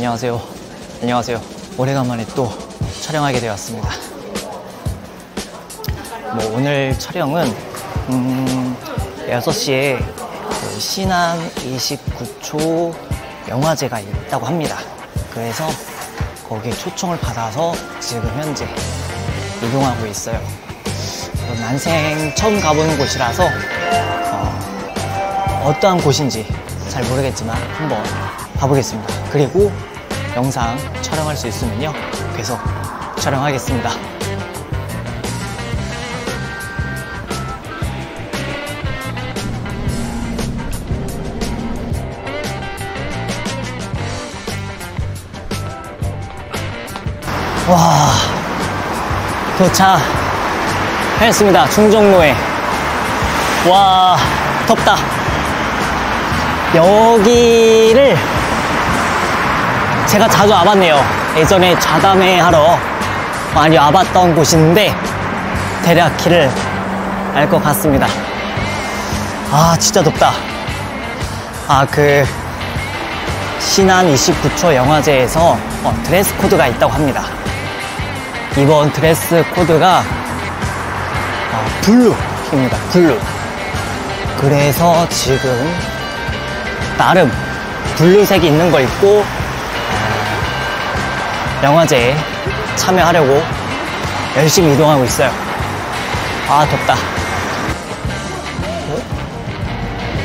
안녕하세요. 안녕하세요. 오래간만에 또 촬영하게 되었습니다. 뭐 오늘 촬영은 6시에 신한 29초 영화제가 있다고 합니다. 그래서 거기에 초청을 받아서 지금 현재 이동하고 있어요. 난생 처음 가보는 곳이라서 어떠한 곳인지 잘 모르겠지만 한번 가보겠습니다. 그리고 영상 촬영할 수 있으면요, 계속 촬영하겠습니다. 와, 도착했습니다. 충정로에. 와, 덥다. 여기를 제가 자주 와봤네요. 예전에 좌담회 하러 많이 와봤던 곳인데 대략 길을 알 것 같습니다. 아, 진짜 덥다. 아, 그 신한 29초 영화제에서 드레스 코드가 있다고 합니다. 이번 드레스 코드가 블루입니다. 블루. 그래서 지금 나름 블루색이 있는 거 입고 영화제에 참여하려고 열심히 이동하고 있어요. 아, 덥다.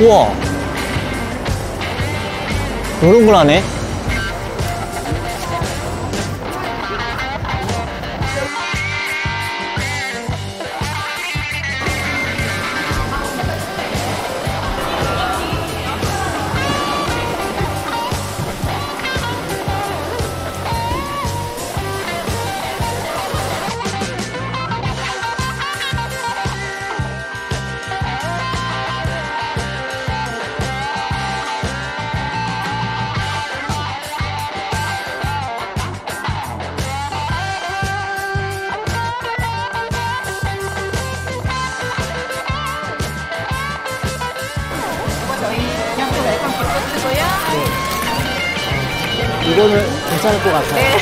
어? 우와, 이런 걸 하네. 이거는 괜찮을 것 같아요. 네.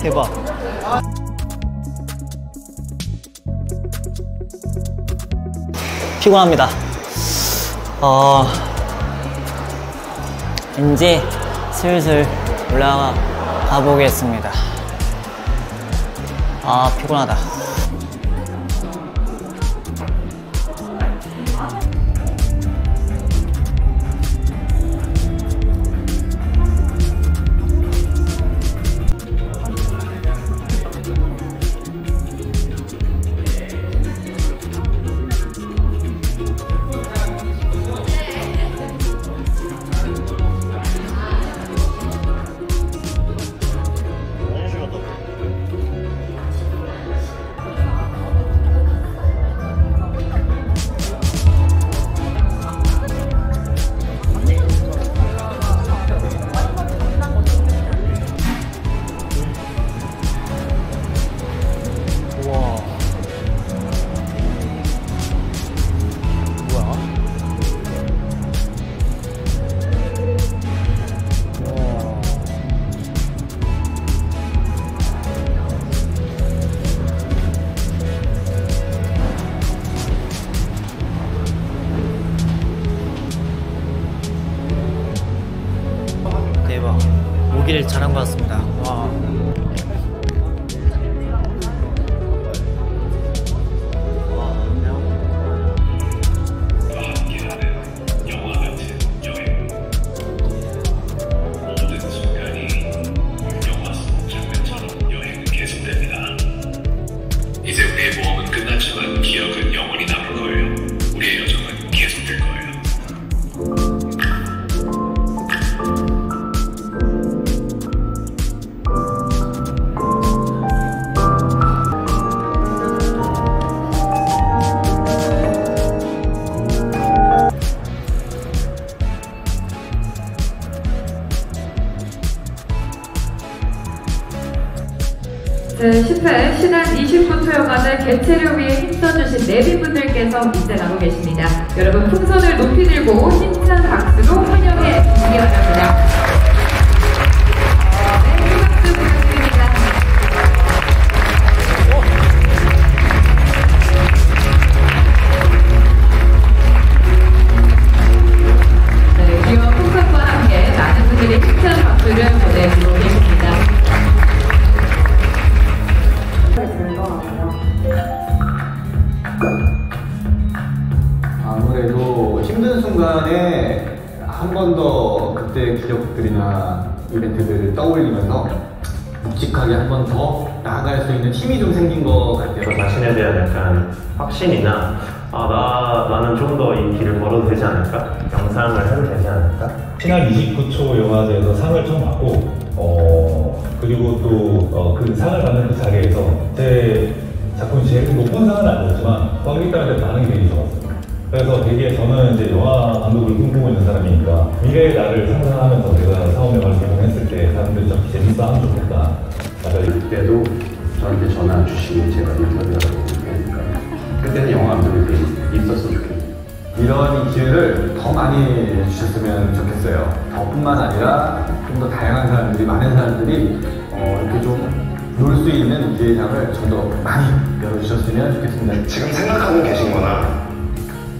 대박. 피곤합니다. 이제 슬슬 올라가 보겠습니다. 아, 피곤하다. 오길 잘한 것 같습니다. 와. 네, 10회 신한 29초 영화제 개최를 위해 힘써주신 내비분들께서 밑에 나오고 계십니다. 여러분 풍선을 높이 들고 힘찬 박수로 환영해 주시기 바랍니다. 네, 큰 박수 부탁드립니다. 네, 귀여운 풍선과 함께 많은 분들이 힘찬 박수를 보내주고 계십니다. 아무래도 힘든 순간에 한 번 더 그때 기억들이나 이벤트들을 떠올리면서 묵직하게 한 번 더 나아갈 수 있는 힘이 좀 생긴 것 같아요. 자신에 대한 약간 확신이나 나는 좀 더 이 길을 걸어도 되지 않을까? 영상을 해도 되지 않을까? 신한 29초 영화제에서 상을 처음 받고 그리고 또 그 상을 받는 그 자리에서 제 작품 제일 높은 상은 아니었지만 관객들한테 반응이 되게 좋았어요. 그래서 되게 저는 이제 영화 감독을 꿈꾸고 있는 사람이니까 미래의 나를 상상하면서 내가 사업명을 개봉했을 때 사람들이 좀 재밌어 하면 좋겠다. 그때도 저한테 전화 주시고 제가 인터뷰하고 그러니까 그때는 영화 감독이 있었으면 좋겠어요. 이런 기회를 더 많이 주셨으면 좋겠어요. 저뿐만 아니라 좀 더 다양한 사람들이, 많은 사람들이 이렇게 좀 놀 수 있는 기회장을 좀 더 많이 열어주셨으면 좋겠습니다. 지금 생각하고 계신 거나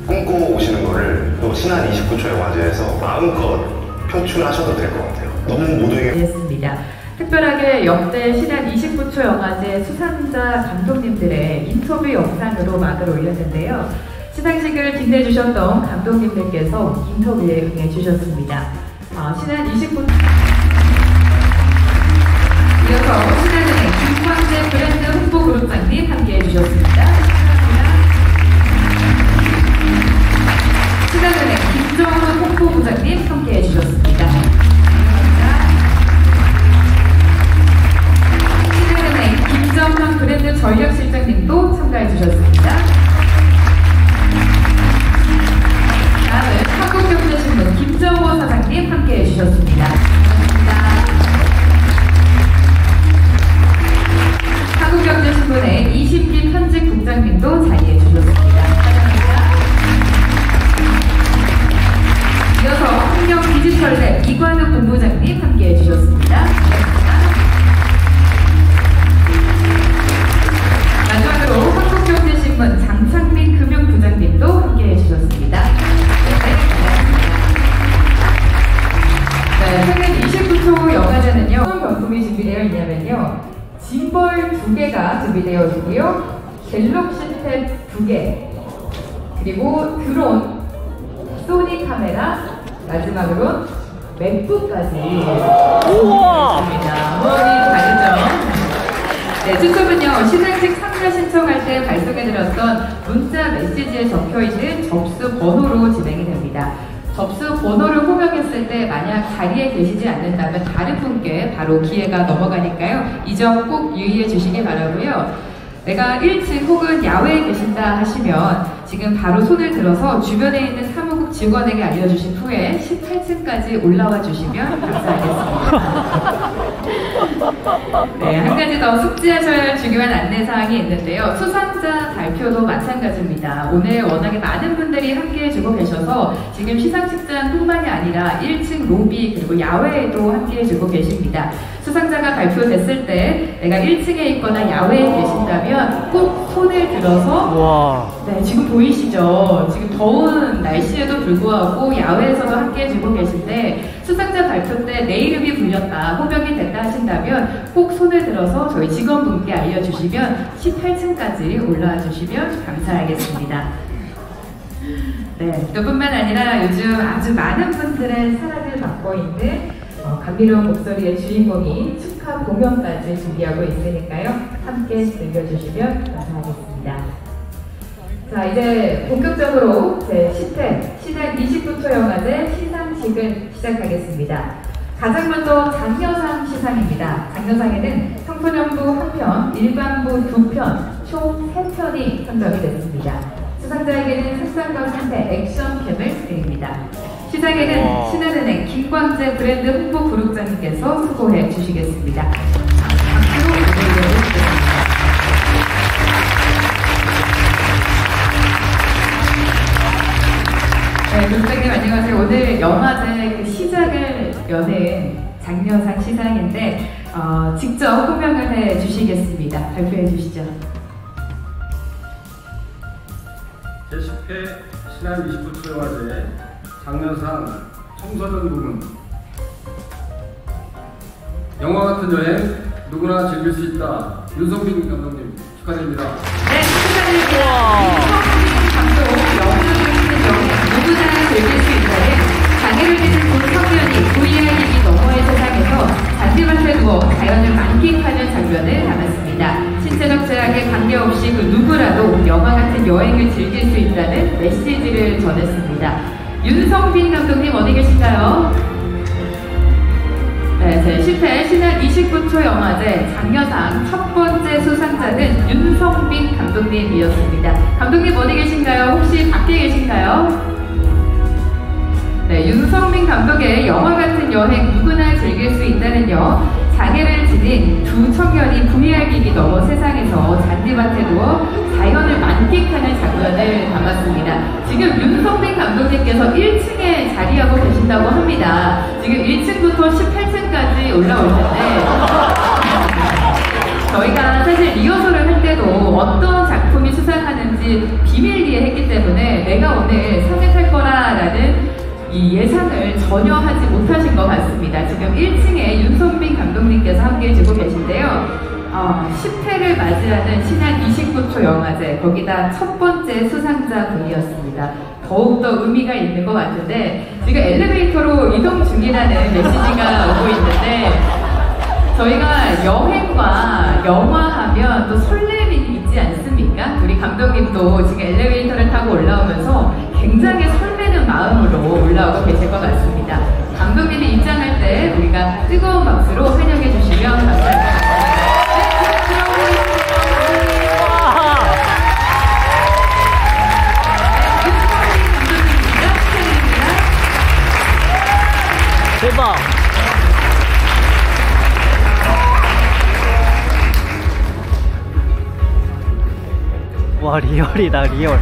꿈꾸고 오시는 거를 또 신한 29초 영화제에서 마음껏 표출하셔도 될 것 같아요. 너무 모두에게 됐습니다. 특별하게 역대 신한 29초 영화제 수상자 감독님들의 인터뷰 영상으로 막을 올렸는데요. 시상식을 빛내주셨던 감독님들께서 인터뷰에 응해주셨습니다. 신한 29초 이어서 신한은행 김광재 브랜드 홍보 그룹장님 함께해 주셨습니다. 감사합니다. 신한은행 김정훈 홍보 부장님 함께해 주셨습니다. 감사합니다. 신한은행 김정훈 브랜드 전략실장님도 참가해 주셨습니다. 다음은 한국경제신문 김정호 사장님 함께해 주셨습니다. 감사합니다. 한국경제신문의 이심기 편집국장님도 자리해 주셨습니다. 감사합니다. 이어서 한명 디지털랩 이관욱 본부장님 함께해 주셨습니다. 감사합니다. 마지막으로 한국경제신문 장창민 금융부장님도 함께해 주셨습니다. 네, 신한 29초 영화제는요 어떤 경품이 준비되어 있냐면요 짐벌 2개가 준비되어 있고요, 갤럭시 탭 2개, 그리고 드론, 소니 카메라, 마지막으로 맥북까지 준비되어 있습니다. 우와, 다르죠? 네, 추첨은요 시상식 참가 신청할 때 발송해드렸던 문자 메시지에 적혀있는 접수 번호로 진행이 됩니다. 접수 번호를 호명했을 때 만약 자리에 계시지 않는다면 다른 분께 바로 기회가 넘어가니까요. 이 점 꼭 유의해 주시기 바라고요. 내가 1층 혹은 야외에 계신다 하시면 지금 바로 손을 들어서 주변에 있는 사무국 직원에게 알려주신 후에 18층까지 올라와 주시면 감사하겠습니다. 네, 한 가지 더 숙지하셔야 할 중요한 안내사항이 있는데요. 수상자 발표도 마찬가지입니다. 오늘 워낙에 많은 분들이 함께해 주고 계셔서 지금 시상식장 뿐만이 아니라 1층 로비 그리고 야외에도 함께해 주고 계십니다. 수상자가 발표됐을 때 내가 1층에 있거나 야외에 계신다면 꼭 손을 들어서 네, 지금 보이시죠? 지금 더운 날씨에도 불구하고 야외에서도 함께 주고 계신데 수상자 발표 때 내 이름이 불렸다, 호명이 됐다 하신다면 꼭 손을 들어서 저희 직원분께 알려주시면 18층까지 올라와 주시면 감사하겠습니다. 네, 또 뿐만 아니라 요즘 아주 많은 분들의 사랑을 받고 있는 감미로운 목소리의 주인공이 축하 공연까지 준비하고 있으니까요. 함께 즐겨주시면 감사하겠습니다. 자, 이제 본격적으로 제 10회 신한 29초 영화제 시상식을 시작하겠습니다. 가장 먼저 장려상 시상입니다. 장려상에는 청소년부 1편, 일반부 2편, 총 3편이 선정이 됐습니다. 수상자에게는 색상과 상태 액션캠을 드립니다. 시상에는 신한은행 김광재 브랜드 홍보 부록장님께서 수고해 주시겠습니다. 박수로 보내드리겠습니다. 네, 부장님 안녕하세요. 오늘 영화제 그 시작을 여는 장려상 시상인데 직접 호명을 해 주시겠습니다. 발표해 주시죠. 제10회 신한 29초 영화제 장려상 청소년 부문 영화 같은 여행 누구나 즐길 수 있다 윤성빈 감독님 축하드립니다. 네, 축하드립니다. 감독 영화는 여행 누구나 즐길 수 있다는 장애를 가진 본 청년이 VR기기 너머의 세상에서 잔디밭에 누워 자연을 만끽하는 장면을 담았습니다. 신체적 제약에 관계없이 그 누구라도 영화 같은 여행을 즐길 수 있다는 메시지를 전했습니다. 윤성빈 감독님 어디 계신가요? 네, 제10회 신한 29초 영화제 장려상 첫 번째 수상자는 윤성빈 감독님이었습니다. 감독님 어디 계신가요? 혹시 밖에 계신가요? 네, 윤성빈 감독의 영화 같은 여행 누구나 즐길 수 있다는 요 장애를 지닌 두 청년이 VR기기 넘어 세상에서 잔디밭에 누워 자연을 만끽하는 장면을 담았습니다. 지금 윤성빈 감독님께서 1층에 자리하고 계신다고 합니다. 지금 1층부터 18층까지 올라올 텐데 저희가 사실 리허설을 할 때도 어떤 작품이 수상하는지 비밀리에 했기 때문에 내가 오늘 상을 탈 거라라는 이 예상을 전혀 하지 못하신 것 같습니다. 지금 1층에 윤성빈 감독님께서 함께 해주고 계신데요. 10회를 맞이하는 신한 29초 영화제 거기다 첫 번째 수상자 분이었습니다. 더욱더 의미가 있는 것 같은데 지금 엘리베이터로 이동 중이라는 메시지가 오고 있는데 저희가 여행과 영화하면 또 설렘이 있지 않습니까? 우리 감독님도 지금 엘리베이터를 타고 올라오면서 굉장히 설레는 마음으로 올라오고 계실 것 같습니다. 감독님이 입장할 때 우리가 뜨거운 박수로 환영해 주시면 감사합니다. 대박! 와, 리얼이다, 리얼.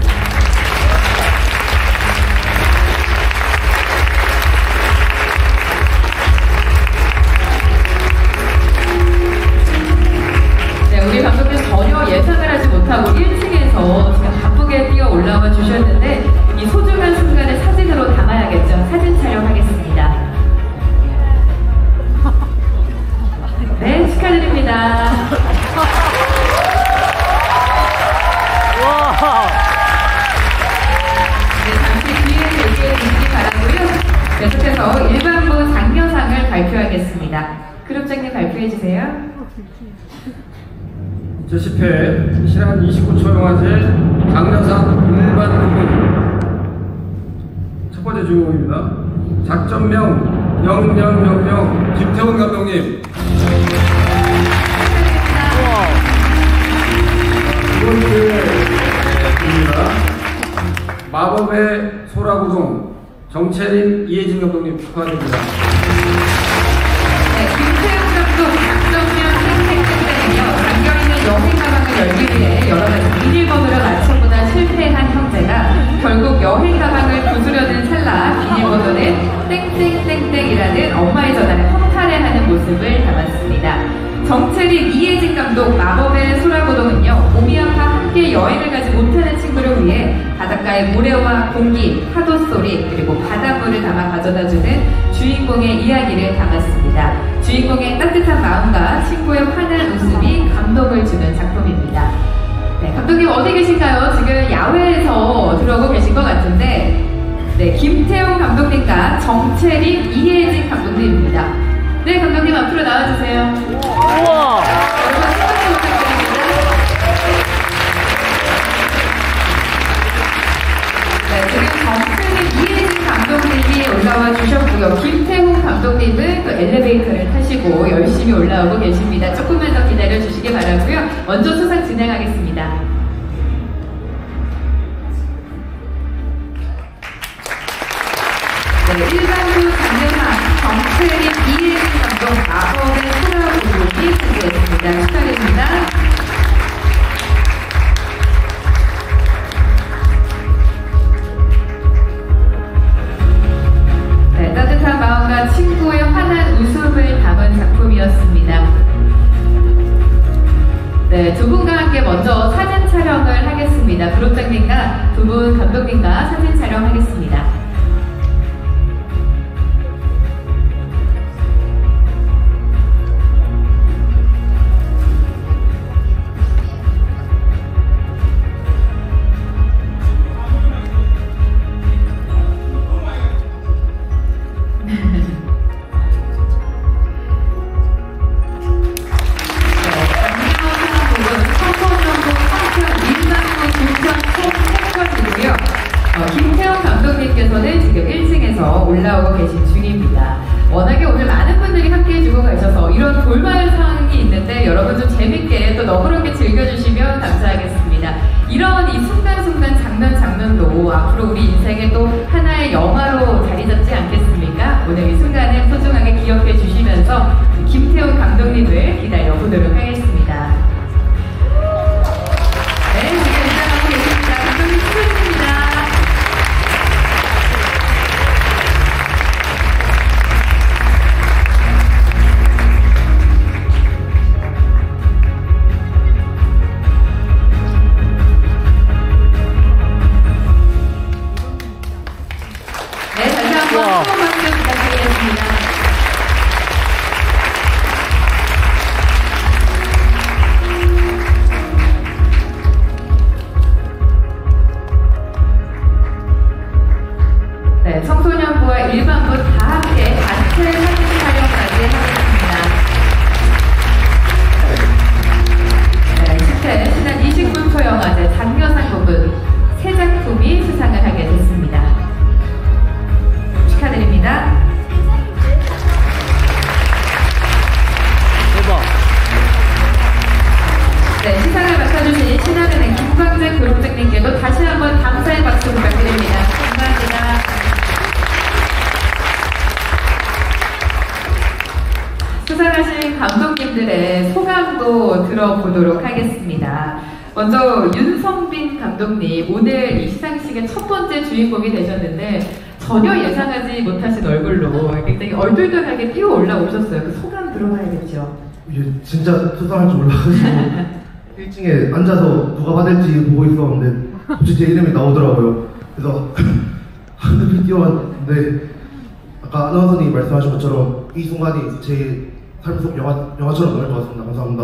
우리 감독님 전혀 예상을 하지 못하고 1층에서 지금 바쁘게 뛰어 올라와 주셨는데 이 소중한 순간을 사진으로 담아야겠죠. 사진 촬영하겠습니다. 네, 축하드립니다. 네, 잠시 뒤에 얘기해 주시기 바라고요. 계속해서 일반부 장려상을 발표하겠습니다. 그룹장님 발표해 주세요. 제10회 신한 29초 영화제 장려상 일반부문 첫 번째 주인공입니다. 작전명 0000 김태훈 감독님. 두 번째입니다. 마법의 소라구동 정채린 이혜진 감독님 축하드립니다. 네, 김태훈 감독 여행 가방을 열기 위해 여러 가지 비닐번호를 맞춰보다 실패한 형제가 결국 여행 가방을 부수려는 찰나 비닐번호는 땡땡땡땡이라는 엄마의 전화를 허탈해하는 모습을 담았습니다. 바닷가의 모래와 공기, 파도 소리, 그리고 바닷물을 담아 가져다주는 주인공의 이야기를 담았습니다. 주인공의 따뜻한 마음과 친구의 환한 웃음이 감동을 주는 작품입니다. 네, 감독님 어디 계신가요? 지금 야외에서 들어오고 계신 것 같은데, 네, 김태훈 감독님과 정채린, 이혜진 감독님입니다. 네, 감독님 앞으로 나와주세요. 우와. 네, 지금 정채린, 이혜진 감독님이 올라와 주셨고요. 김태훈 감독님은 또 엘리베이터를 타시고 열심히 올라오고 계십니다. 조금만 더 기다려주시기 바라고요. 먼저 수상 진행하겠습니다. 일반부 장르상 정채린, 이혜진 감독 아홉의 사랑 부분이 승리했습니다. 축하드립니다. 네, 따뜻한 마음과 친구의 환한 웃음을 담은 작품이었습니다. 네, 두 분과 함께 먼저 사진 촬영을 하겠습니다. 부록장님과 두 분 감독님과 사진 촬영하겠습니다. 들어보도록 하겠습니다. 먼저 윤성빈 감독님, 오늘 이 시상식의 첫 번째 주인공이 되셨는데 전혀 예상하지 못하신 얼굴로 굉장히 얼떨떨하게 뛰어 올라오셨어요. 그 소감 들어봐야겠죠. 이게 진짜 수상할 줄 몰라가지고 1층에 앉아서 누가 받을지 보고 있었는데 갑자기 제 이름이 나오더라고요. 그래서 하늘을 뛰어왔는데 아까 아나운서님이 말씀하신 것처럼 이 순간이 제 삶 속 영화처럼 나올 것 같습니다. 감사합니다.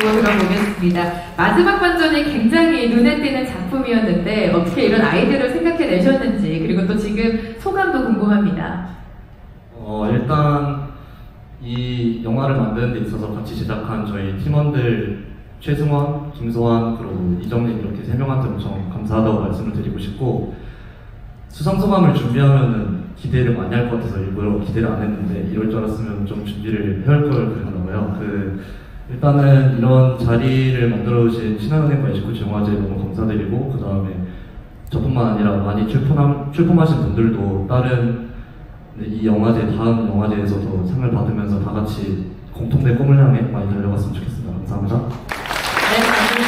들어보겠습니다. 마지막 반전이 굉장히 눈에 띄는 작품이었는데 어떻게 이런 아이디어를 생각해내셨는지, 그리고 또 지금 소감도 궁금합니다. 일단 이 영화를 만드는 데 있어서 같이 제작한 저희 팀원들 최승원, 김소환, 그리고 이정민 이렇게 세 명한테 엄청 감사하다고 말씀을 드리고 싶고, 수상 소감을 준비하면 기대를 많이 할 것 같아서 일부러 기대를 안 했는데 이럴 줄 알았으면 좀 준비를 해올 걸 그랬나봐요. 일단은 이런 자리를 만들어주신 신한은행과 29초 영화제 너무 감사드리고, 그 다음에 저뿐만 아니라 많이 출품하신 분들도 다른 이 영화제, 다음 영화제에서도 상을 받으면서 다 같이 공통된 꿈을 향해 많이 달려갔으면 좋겠습니다. 감사합니다. 네,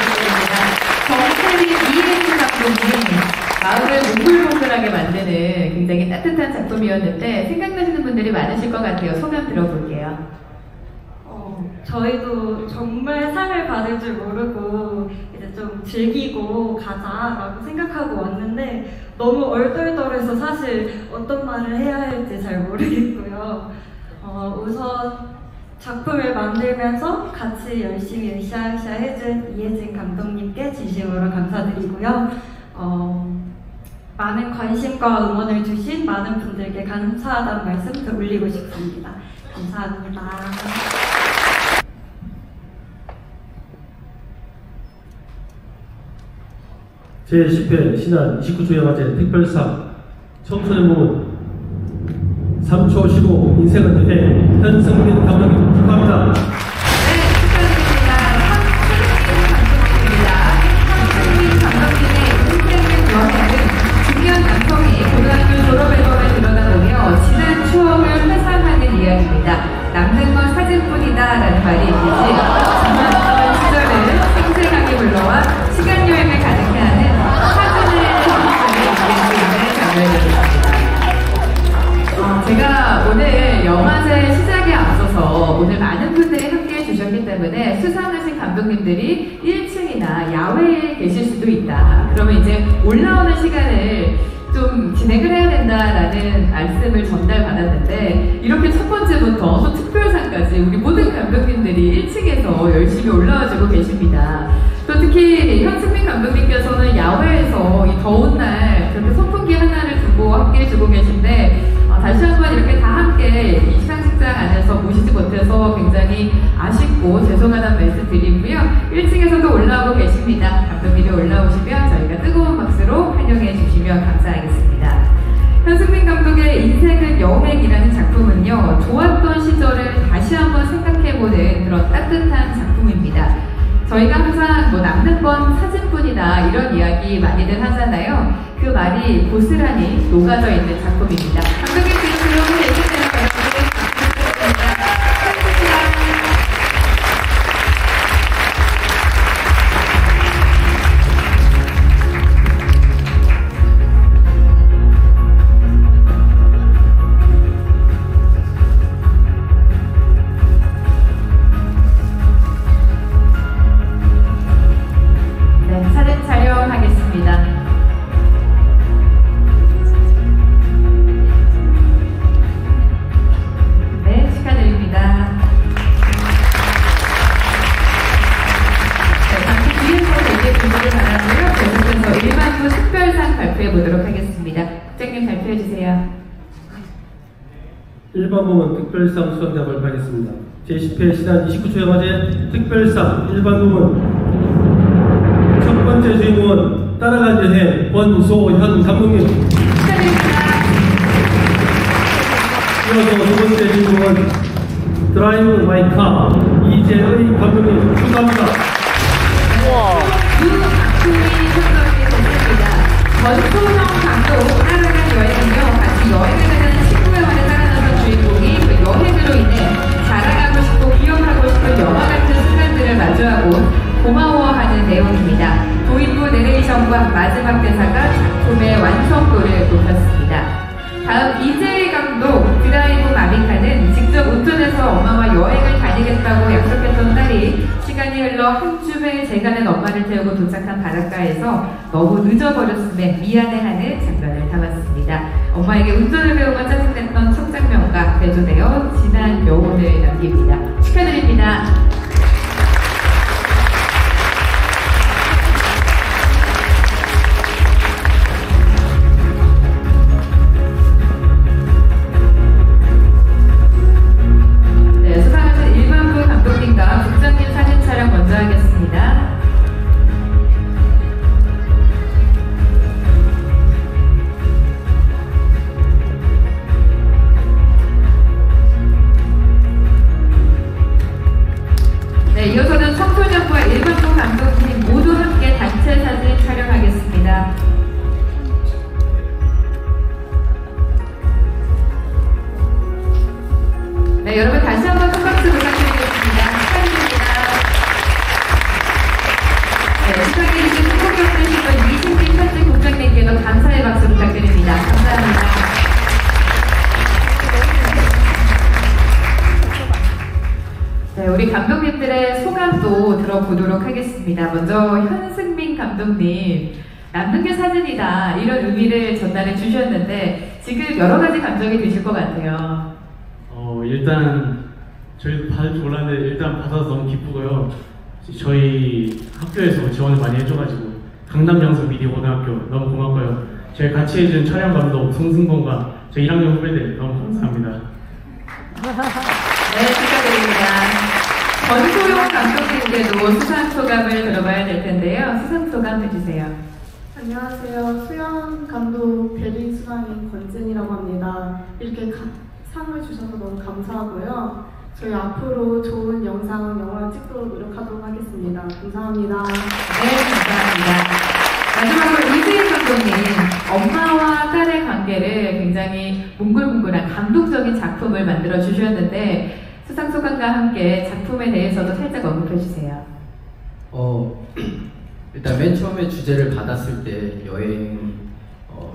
감사드립니다. 정체리 이혜진 작품이 마음을 몽글몽글하게 만드는 굉장히 따뜻한 작품이었는데 생각나시는 분들이 많으실 것 같아요. 소감 들어볼게요. 저희도 정말 상을 받을 줄 모르고 이제 좀 즐기고 가자라고 생각하고 왔는데 너무 얼떨떨해서 사실 어떤 말을 해야 할지 잘 모르겠고요. 우선 작품을 만들면서 같이 열심히 으쌰으쌰 해준 이혜진 감독님께 진심으로 감사드리고요. 많은 관심과 응원을 주신 많은 분들께 감사하다는 말씀 더 올리고 싶습니다. 감사합니다. 제10회 신한 29초 영화제 특별상 청소년 부문 3초 15 인생은 여행 현승민 감독님 축하합니다. 네, 축하드립니다. 현승민 감독님의 인생은 여행은 중년 감독이 고등학교 졸업 앨범을 들여다보며 지난 추억을 회상하는 이야기입니다. 남는 건 사진뿐이다 라는 말이 있듯이 정말 어떤 시절을 생생하게 불러와 시간여행을 가득해 하는 사진을 해주시는 이야기입니다. 제가 오늘 영화제 시작에 앞서서 오늘 많은 분들이 함께해 주셨기 때문에 수상하신 감독님들이 1층이나 야외에 계실 수도 있다. 그러면 이제 올라오는 시간을 좀 진행을 해야 된다라는 말씀을 전달받았는데 이렇게 첫 번째부터 또 특별상까지 우리 모든 감독님들이 1층에서 열심히 올라와주고 계십니다. 또 특히 현승민 감독님께서는 야외에서 이 더운 날 그렇게 선풍기 하나를 두고 함께해 주고 계신데 다시 한번 이렇게 다 함께 이 시상식장 안에서 모시지 못해서 굉장히 아쉽고 죄송하다는 말씀 드리고요. 1층에서도 올라오고 계십니다. 감독님이 올라오시면 저희가 뜨거운 박수로 환영해 주시면 감사하겠습니다. 현승민 감독의 인생은 여행이라는 작품은요, 좋았던 시절을 다시 한번 생각해보는 그런 따뜻한 작품입니다. 저희가 항상 뭐 남는 건 사진뿐이다 이런 이야기 많이들 하잖아요. 그 말이 고스란히 녹아져 있는 작품입니다. 특별상 수상자 발표하겠습니다. 제10회 신한 29초 영화제 특별상 1번 부문 첫 번째 주인공은 따라간 여행 원소현 감독님 축하드립니다. 이어서 두 번째 주인공은 드라이브 마이 카 이재은 감독님 축하합니다. 우와. 두 작품이 선정이 됐습니다. 원소현 감독 따라간 여행은요, 같이 여행을 하는 친구에 관해 따라가는 주인공이 여행으로 인해 자랑하고 싶고 기억하고 싶은 영화 같은 순간들을 마주하고 고마워하는 내용입니다. 도입부 내레이션과 마지막 대사가 작품의 완성도를 높였습니다. 다음 이재호 감독 드라이브 마비카는 직접 운전해서 엄마와 여행을 다니겠다고 약속했던 딸이 시간이 흘러 한 줌의 재가는 엄마를 태우고 도착한 바닷가에서 너무 늦어버렸음에 미안해하는 장면을 담았습니다. 엄마에게 운전을 배우고 짜증냈던 첫 장면과 대조되어 진한 여운을 남깁니다. 축하드립니다. 우리 감독님들의 소감도 들어보도록 하겠습니다. 먼저 현승민 감독님, 남는 게 사진이다 이런 의미를 전달해 주셨는데 지금 여러 가지 감정이 드실 것 같아요. 일단 저희도 받을 줄 몰랐는데 일단 받아서 너무 기쁘고요. 저희 학교에서 지원을 많이 해줘가지고 강남양성미디어학교 너무 고맙고요. 저희 같이 해준 촬영감독 송승범과 저 1학년 후배들 너무 감사합니다. 네, 축하드립니다. 원소현 감독님께도 수상 소감을 들어봐야 될 텐데요. 수상 소감 해주세요. 안녕하세요. 수현 감독 별인 수상인 권진이라고 합니다. 이렇게 상을 주셔서 너무 감사하고요. 저희 앞으로 좋은 영상, 영화 찍도록 노력하도록 하겠습니다. 감사합니다. 네, 감사합니다. 마지막으로 이재은 감독님, 엄마와 딸의 관계를 굉장히 몽글몽글한 감동적인 작품을 만들어 주셨는데 수상 소감과 함께 작품에 대해서도 살짝 언급해 주세요. 일단 맨 처음에 주제를 받았을 때 여행,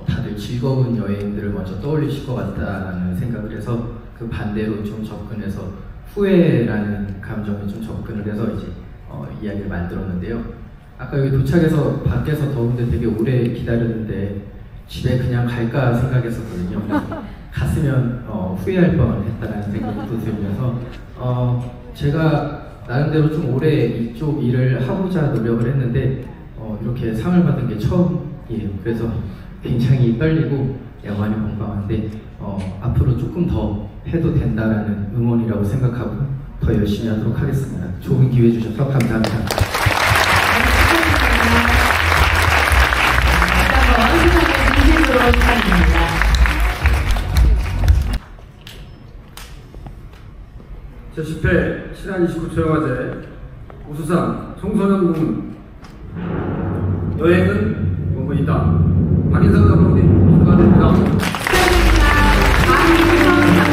다들 즐거운 여행들을 먼저 떠올리실 것 같다라는 생각을 해서 그 반대로 좀 접근해서 후회라는 감정에 좀 접근을 해서 이제 이야기를 만들었는데요. 아까 여기 도착해서 밖에서 더운데 되게 오래 기다렸는데 집에 그냥 갈까 생각했었거든요. 갔으면 후회할 뻔했다는 생각도 들면서 제가 나름대로 좀 오래 이쪽 일을 하고자 노력을 했는데 이렇게 상을 받은 게 처음이에요. 그래서 굉장히 떨리고 영화는 건강한데 앞으로 조금 더 해도 된다라는 응원이라고 생각하고 더 열심히 하도록 하겠습니다. 좋은 기회 주셔서 감사합니다. 제10회 신한 29초 영화제 우수상 청소년 부문 여행은 뭐뭐이다 박인성 감독님 축하드립니다. 박인성 감독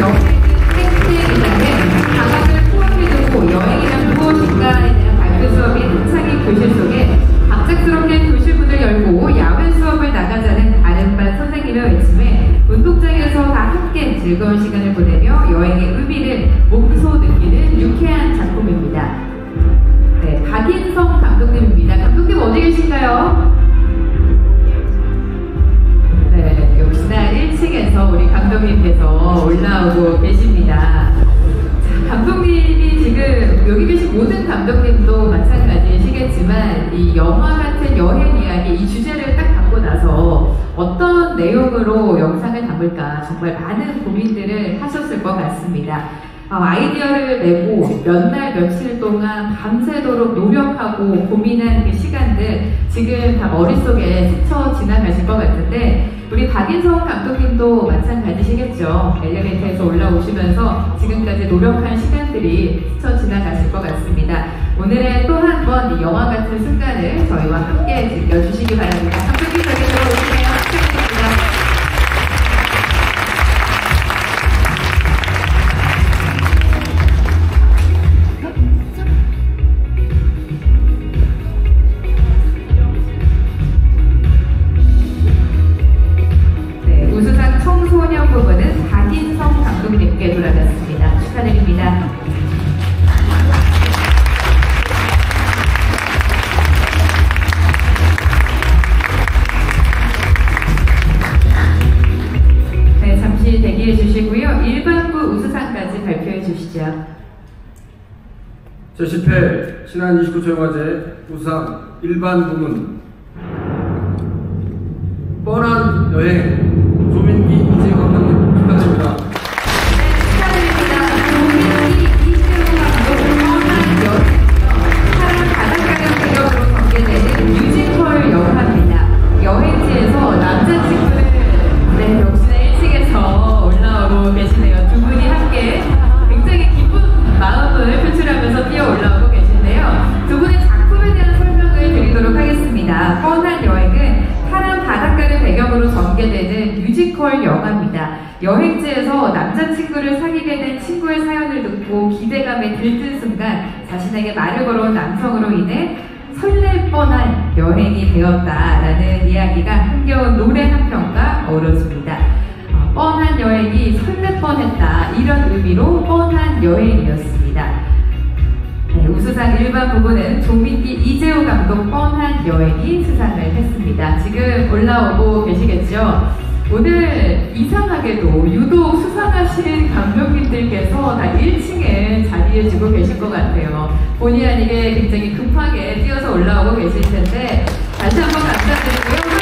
여행은 핵심이라는 방학을 포함해두고 여행이란 무엇인가에 대한 발표 수업이 한창인 교실 속에 갑작스럽게 교실문을 열고 야외 수업을 나가자는 아름반 선생님의 외침에 운동장에서 다 함께 즐거운 시간을 보내며 여행의 의미를 몸소 느끼는 유쾌한 작품입니다. 네, 박인성 감독님입니다. 감독님 어디 계신가요? 네, 역시나 1층에서 우리 감독님께서 올라오고 계십니다. 자, 감독님이 지금 여기 계신 모든 감독님도 마찬가지시겠지만 이 영화 같은 여행 이야기 이 주제를 딱 갖고 나서 어떤 내용으로 영상을 담을까 정말 많은 고민들을 하셨을 것 같습니다. 아이디어를 내고 몇 날 며칠 동안 밤새도록 노력하고 고민한 그 시간들 지금 다 머릿속에 스쳐 지나가실 것 같은데 우리 박인성 감독님도 마찬가지시겠죠. 엘리베이터에서 올라오시면서 지금까지 노력한 시간들이 스쳐 지나가실 것 같습니다. 오늘의 또 한 번 이 영화 같은 순간을 저희와 함께 즐겨주시기 바랍니다. 감독님 저기 들어오시네요. 축하드립니다. 제10회 신한 29초 영화제 우상 일반 부문 뻔한 여행 조민기 이재호 감독님 축하드립니다. 네, 축하드립니다. 조민기 이재호 감독 뻔한 여행 사랑 바닷가의 배경으로 전개되는 뮤지컬 영화입니다. 여행지에서 남자친구를 네, 역시나 1층에서 올라오고 계시네요. 두 분이 함께 굉장히 기쁜 마음을 표출하면서 뛰어올라오고 계신데요. 두 분의 작품에 대한 설명을 드리도록 하겠습니다. 뻔한 여행은 파란 바닷가를 배경으로 전개되는 뮤지컬 영화입니다. 여행지에서 남자친구를 사귀게 된 친구의 사연을 듣고 기대감에 들뜬 순간 자신에게 말을 걸어온 남성으로 인해 설렐 뻔한 여행이 되었다라는 이야기가 흥겨운 노래 한 편과 어우러집니다. 뻔한 여행이 설몇 번 했다, 이런 의미로 뻔한 여행이었습니다. 네, 우수상 일반 부문은 조민기, 이재호 감독 뻔한 여행이 수상을 했습니다. 지금 올라오고 계시겠죠? 오늘 이상하게도 유독 수상하신 감독님들께서 다 1층에 자리해주고 계실 것 같아요. 본의 아니게 굉장히 급하게 뛰어서 올라오고 계실 텐데 다시 한번 감사드리고요.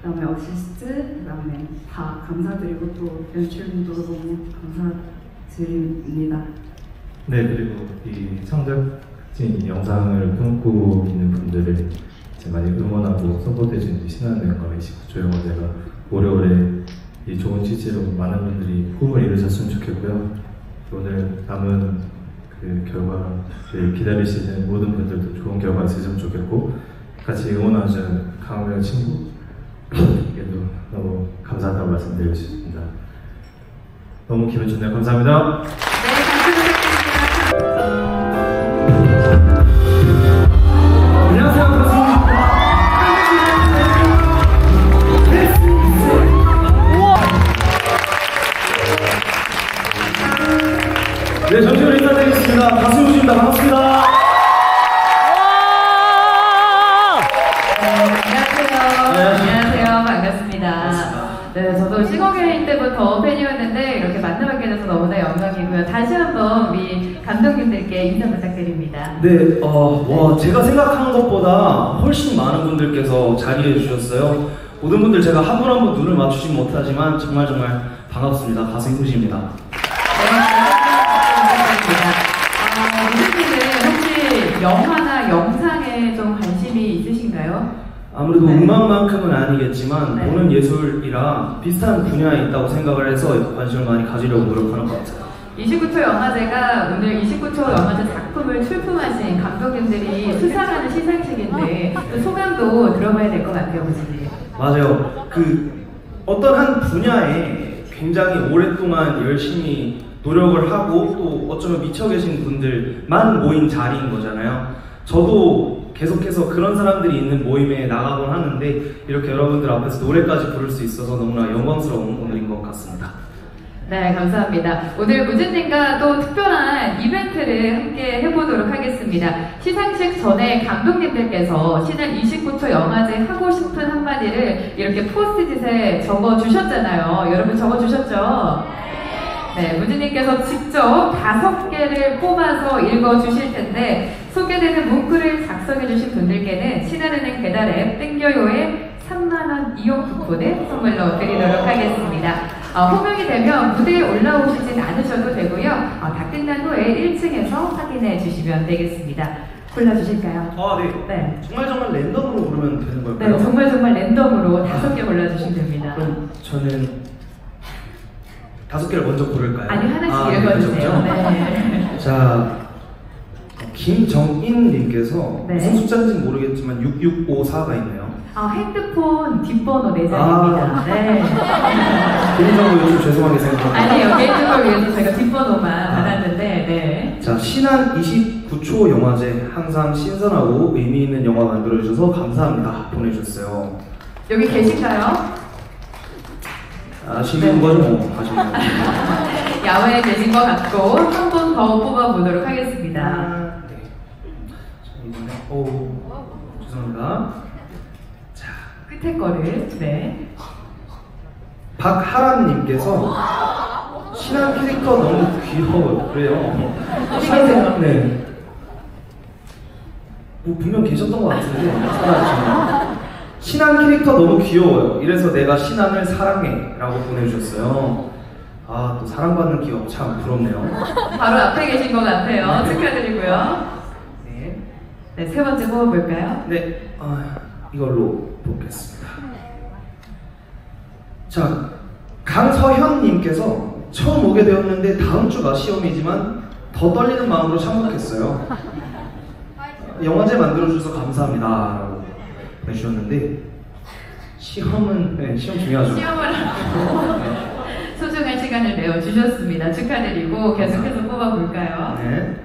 환영해 주시기 바랍니다. 감사드리고 또 연출분도 너무 감사드립니다. 네, 그리고 이 창작진 영상을 꿈꾸고 있는 분들을 많이 응원하고 서포트해주는 신한은행과 29초 영화제가 오래오래 이 좋은 취지로 많은 분들이 꿈을 이루셨으면 좋겠고요. 오늘 남은 그 결과를 기다리시는 모든 분들도 좋은 결과 있으셨으면 좋겠고, 같이 응원하시는 강우영 친구 너무 감사하다고 말씀드리고 싶습니다. 너무 기분 좋네요. 감사합니다. 네, 감사합니다. 안녕하세요. 반갑습니다. 네, 전체로 인사드리겠습니다. 박수 주십니다. 반갑습니다. 네, 저도 시공일 때부터 팬이었는데 이렇게 만나뵙게 돼서 너무나 영광이고요. 다시 한번 우리 감독님들께 인사 부탁드립니다. 네, 와, 제가 생각한 것보다 훨씬 많은 분들께서 자리해 주셨어요. 모든 분들 제가 한 분 한 분 눈을 맞추진 못하지만 정말 정말 반갑습니다. 가수 이무진입니다. 네, 반갑습니다. 이무진은 혹시 영화나 영상에 좀 관심이 있으신가요? 아무래도 네. 음악만큼은 아니겠지만 네. 보는 예술이라 비슷한 분야에 있다고 생각을 해서 관심을 많이 가지려고 노력하는 것 같아요. 29초 영화제가 오늘 29초 영화제 작품을 출품하신 감독님들이 수상하는 시상식인데 그 소감도 들어봐야 될 것 같아요. 맞아요. 그 어떤 한 분야에 굉장히 오랫동안 열심히 노력을 하고 또 어쩌면 미쳐 계신 분들만 모인 자리인 거잖아요. 저도 계속해서 그런 사람들이 있는 모임에 나가곤 하는데 이렇게 여러분들 앞에서 노래까지 부를 수 있어서 너무나 영광스러운 오늘인 것 같습니다. 네, 감사합니다. 오늘 무진님과 또 특별한 이벤트를 함께 해보도록 하겠습니다. 시상식 전에 감독님들께서 신한 29초 영화제 하고 싶은 한마디를 이렇게 포스트잇에 적어주셨잖아요. 여러분 적어주셨죠? 네, 무진님께서 직접 5개를 뽑아서 읽어주실 텐데 소개되는 문구를 작성해주신 분들께는 신한은행 배달앱 땡겨요의 3만원 이용 쿠폰을 선물로 드리도록 하겠습니다. 호명이 되면 무대에 올라오시진 않으셔도 되고요. 다 끝난 후에 1층에서 확인해 주시면 되겠습니다. 골라주실까요? 네. 정말 랜덤으로 고르면 되는 걸까요? 네, 정말 랜덤으로 5개 골라주시면 됩니다. 그럼 저는 5개를 먼저 고를까요? 아니, 하나씩 읽어주세요. 네. 자, 김정인님께서 네. 무슨 숫자인지는 모르겠지만 6654가 있네요. 핸드폰 뒷번호 4자리입니다. 네. 개인적으로 요즘 죄송하게 생각합니다. 아니요, 개인적으로 위해서 제가 뒷번호만 받았는데, 네. 자, 신한 29초 영화제, 항상 신선하고 의미 있는 영화 만들어주셔서 감사합니다. 보내주셨어요. 여기 계신가요? 아시는 거죠, 뭐. 아시는 거. 야외에 계신 것 같고, 한 분 더 뽑아보도록 하겠습니다. 네. 자, 이번에, 죄송합니다. 자. 끝에 거를, 네. 박하람님께서, 신한 캐릭터 너무 귀여워요. 그래요. 신한, 네. 뭐, 분명 계셨던 것 같은데, 살아계시네요. 신한 캐릭터 너무 귀여워요. 이래서 내가 신한을 사랑해 라고 보내주셨어요. 아, 또 사랑받는 기업 참 부럽네요. 바로 앞에 계신 것 같아요. 축하드리고요. 네. 네, 세 번째 뽑아볼까요? 네, 이걸로 뽑겠습니다. 자, 강서현님께서 처음 오게 되었는데 다음 주가 시험이지만 더 떨리는 마음으로 참석했어요. 영화제 만들어주셔서 감사합니다. 주셨는데 시험은 네, 시험 중요하죠. 시험을 하고 네. 소중한 시간을 내어 주셨습니다. 축하드리고 계속해서 뽑아볼까요? 네.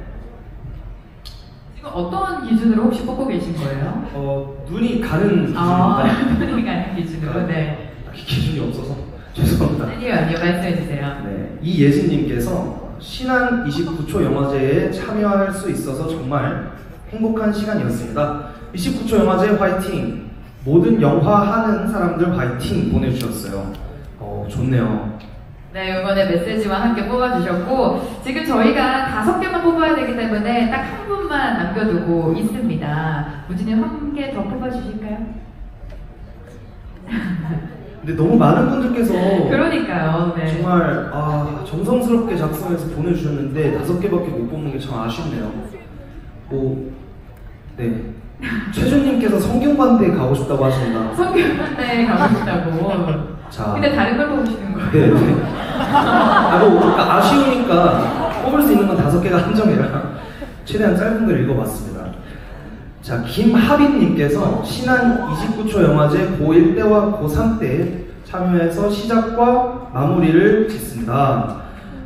지금 어떤 기준으로 혹시 뽑고 계신 거예요? 눈이 가는 기준입니다. 눈이 가는 기준으로. 네. 기준이 없어서 죄송합니다. 아니요, 말씀해 주세요. 네. 이예진님께서 신한 29초 영화제에 참여할 수 있어서 정말 행복한 시간이었습니다. 29초 영화제 화이팅! 모든 영화 하는 사람들 화이팅! 보내주셨어요. 좋네요. 네, 이번에 메시지와 함께 뽑아주셨고 지금 저희가 5개만 뽑아야 되기 때문에 딱 한 분만 남겨두고 있습니다. 무진님 한 개 더 뽑아주실까요? 근데 너무 많은 분들께서 그러니까요. 네. 정말 정성스럽게 작성해서 보내주셨는데 5개밖에 못 뽑는 게 참 아쉽네요. 네. 최준님께서 성균관대에 가고 싶다고 하신다. 성균관대에 가고 싶다고. 자. 근데 다른 걸 뽑으시는 거예요? 네. 아쉬우니까 뽑을 수 있는 건 5개가 한정이라 최대한 짧은 걸 읽어봤습니다. 자, 김하빈님께서 신한 29초 영화제 고1 때와 고3 때 참여해서 시작과 마무리를 짓습니다.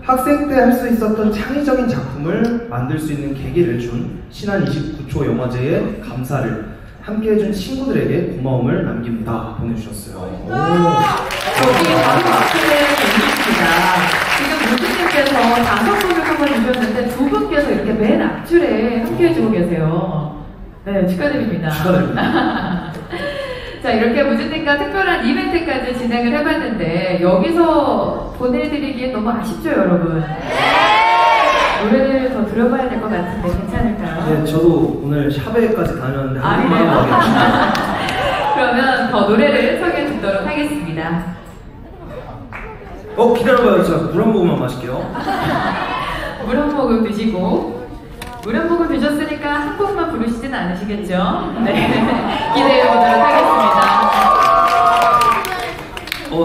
학생 때 할 수 있었던 창의적인 작품을 만들 수 있는 계기를 준 신한 29초 영화제에 감사를 함께 해준 친구들에게 고마움을 남깁니다. 보내주셨어요. 오. 저기 바로 앞에 계십니다. 지금 무진님께서 5분을 뽑아주셨는데 2분께서 이렇게 맨 앞줄에 함께 해주고 계세요. 네, 축하드립니다. 축하드립니다. 자, 이렇게 무진님과 특별한 이벤트까지 진행을 해봤는데 여기서 보내드리기에 너무 아쉽죠, 여러분? 네! 노래를 더 들어봐야 될 것 같은데 괜찮을까요? 네, 저도 오늘 샵에까지 다녔는데 한번만 그러면 더 노래를 소개해 드리도록 하겠습니다. 기다려봐요. 제가 물 한 모금만 마실게요. 물 한 모금 드시고 우량복을 드셨으니까 한 곡만 부르시진 않으시겠죠? 네. 기대해보도록 하겠습니다.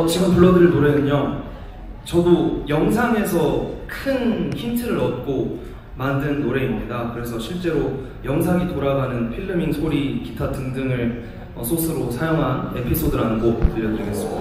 지금 불러드릴 노래는요, 저도 영상에서 큰 힌트를 얻고 만든 노래입니다. 그래서 실제로 영상이 돌아가는 필름인 소리, 기타 등등을 소스로 사용한 에피소드라는 곡 들려드리겠습니다.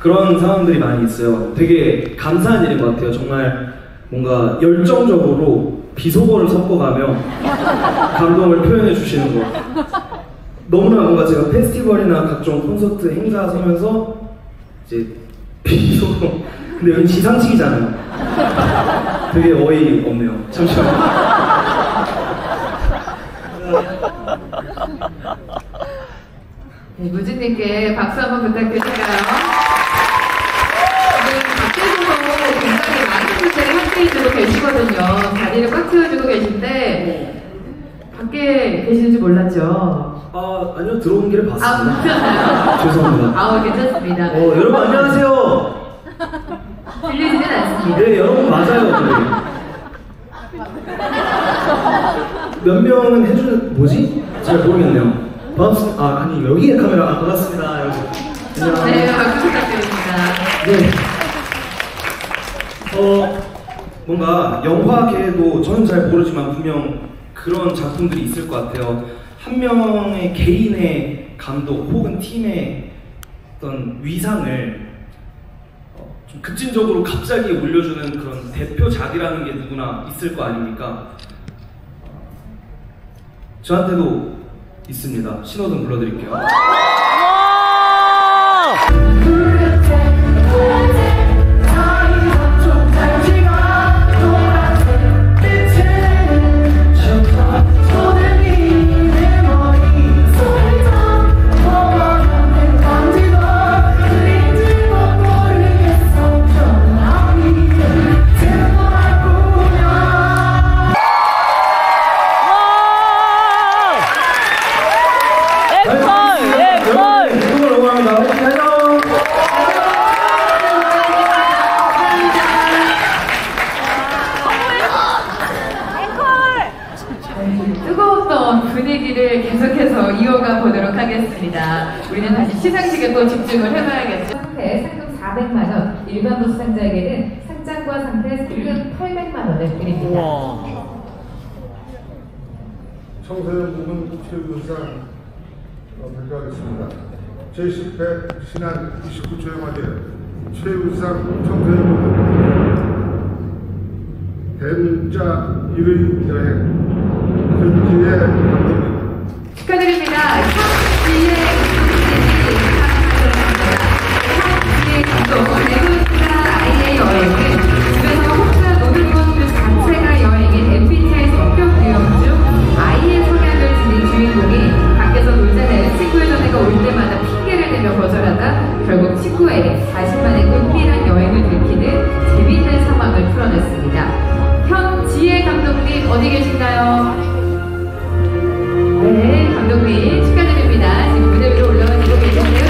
그런 상황들이 많이 있어요. 되게 감사한 일인 것 같아요. 정말 뭔가 열정적으로 비속어를 섞어가며 감동을 표현해 주시는 것. 너무나 뭔가 제가 페스티벌이나 각종 콘서트 행사 하면서 이제 비속어, 근데 여기 지상식이잖아요. 되게 어이없네요. 잠시만요. 네, 무진님께 박수 한번 부탁드릴까요? 굉장히 많은 분들이 함께해주고 계시거든요. 자리를 꽉 채워주고 계신데 밖에 계시는지 몰랐죠? 아 아니요, 들어온 길에 봤습니다. 아 보셨나요? 죄송합니다. 아 괜찮습니다. 여러분 안녕하세요. 들리지는 않습니다. 네 여러분 맞아요. 몇 명은 해주는 뭐지? 잘 모르겠네요. 반갑습니다. 아 아니 여기에 카메라. 아, 반갑습니다. 여러분. 네 박수 부탁드립니다. 네. 뭔가 영화계에도 저는 잘 모르지만 분명 그런 작품들이 있을 것 같아요. 한 명의 개인의 감독 혹은 팀의 어떤 위상을 좀 급진적으로 갑자기 올려주는 그런 대표작이라는 게 누구나 있을 거 아닙니까? 저한테도 있습니다. 신호 좀 불러드릴게요. 우리는 다시 시상식에 또 집중을 해봐야겠죠. 상태 상금 400만원, 일반 수상자에게는 상장과 상태 상금 800만원을 드립니다. 청소년 부문 체육상 발표하겠습니다. 제10회 신한 29초 영화제 체육상 청소년 부문 대문자 1의 여행 현지의 감독님 축하드립니다. 아이의 여행은 집에서 혼자 노는 것 그 자체가 여행인 MBTI 성격 유형 중 아이의 성향을 지닌 주인공이 밖에서 놀자는 친구의 전해가 올 때마다 핑계를 내며 거절하다 결국 친구에게 자신만의 은밀한 여행을 들키는 재미있는 상황을 풀어냈습니다. 현지혜 감독님 어디 계신가요? 네, 감독님 축하드립니다. 지금 무대 위로 올라와주고 계신데요.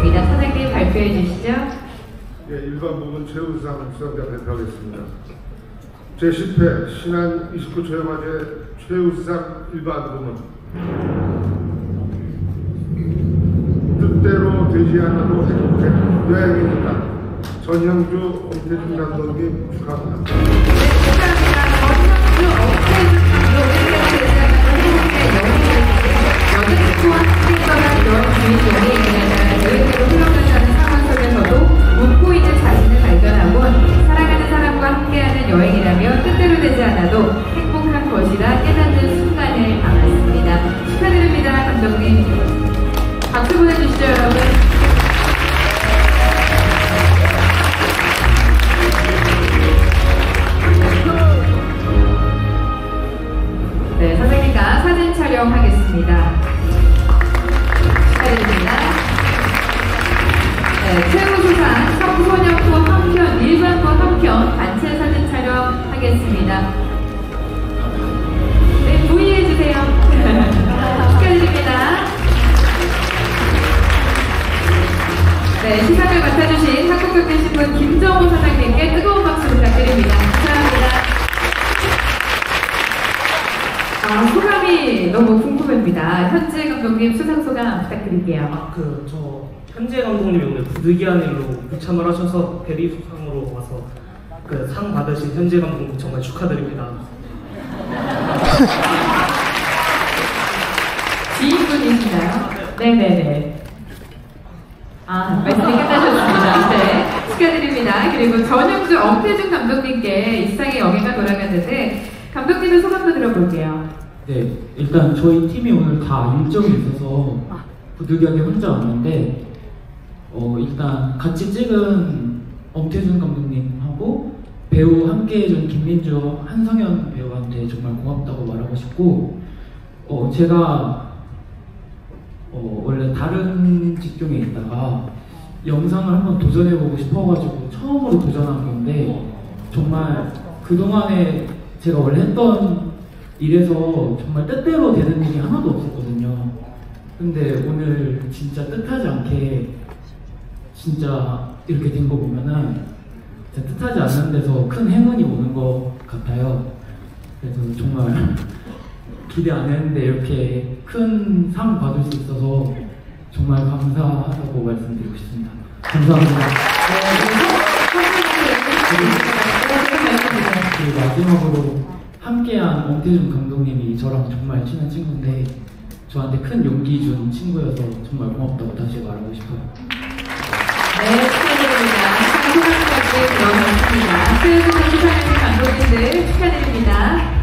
뜨거운 박수 부탁드립니다. 제10회 신한 29초 영화제 최우수상 일반 부문 뜻대로 되지 않아도 행복해 여행이니까 전형주 엄태준 감독님 축하합니다. 웃고 있는 자신을 발견하곤 사랑하는 사람과 함께하는 여행이라며 뜻대로 되지 않아도 행복한 것이라 깨닫는 순간을 담았습니다. 축하드립니다, 감독님. 박수 보내주시죠, 여러분. 네, 선생님과 사진 촬영하겠습니다. 축하드립니다. 네, 최우수상 청소년부 한편, 일반부 한편 단체 사진 촬영하겠습니다. 네, 부의해주세요. 축하드립니다. 네, 시상을 맡아주신 한국경제신문 김정호 사장님께 뜨거운 박수 부탁드립니다. 감사합니다. 겁니다. 현지 감독님 수상 소감 부탁드릴게요. 현지 감독님이 오늘 부득이한 일로 불참을 하셔서 대리 수상으로 와서 그 상 받으신 현지 감독님 정말 축하드립니다. 지인분이신가요? 네네네. 아, 말씀이 끝나셨습니다. 네. 축하드립니다. 그리고 전형주 엄태준 감독님께 이상의 영예가 돌아갔는데 감독님의 소감도 들어볼게요. 네, 일단 저희 팀이 오늘 다 일정이 있어서 부득이하게 혼자 왔는데 일단 같이 찍은 엄태준 감독님하고 배우 함께해준 김민준, 한성현 배우한테 정말 고맙다고 말하고 싶고 제가 원래 다른 직종에 있다가 영상을 한번 도전해보고 싶어가지고 처음으로 도전한 건데 정말 그동안에 제가 원래 했던 일에서 정말 뜻대로 되는 일이 하나도 없었거든요. 근데 오늘 진짜 뜻하지 않게 진짜 이렇게 된 거 보면은 진짜 뜻하지 않는 데서 큰 행운이 오는 것 같아요. 그래서 정말 기대 안 했는데 이렇게 큰 상 받을 수 있어서 정말 감사하다고 말씀드리고 싶습니다. 감사합니다. 그리고 마지막으로 함께한 엄태준 감독님이 저랑 정말 친한 친구인데 저한테 큰 용기 준 친구여서 정말 고맙다고 다시 말하고 싶어요. 네, 축하드립니다. 수혜수상 수상해주신 감독님들 축하드립니다.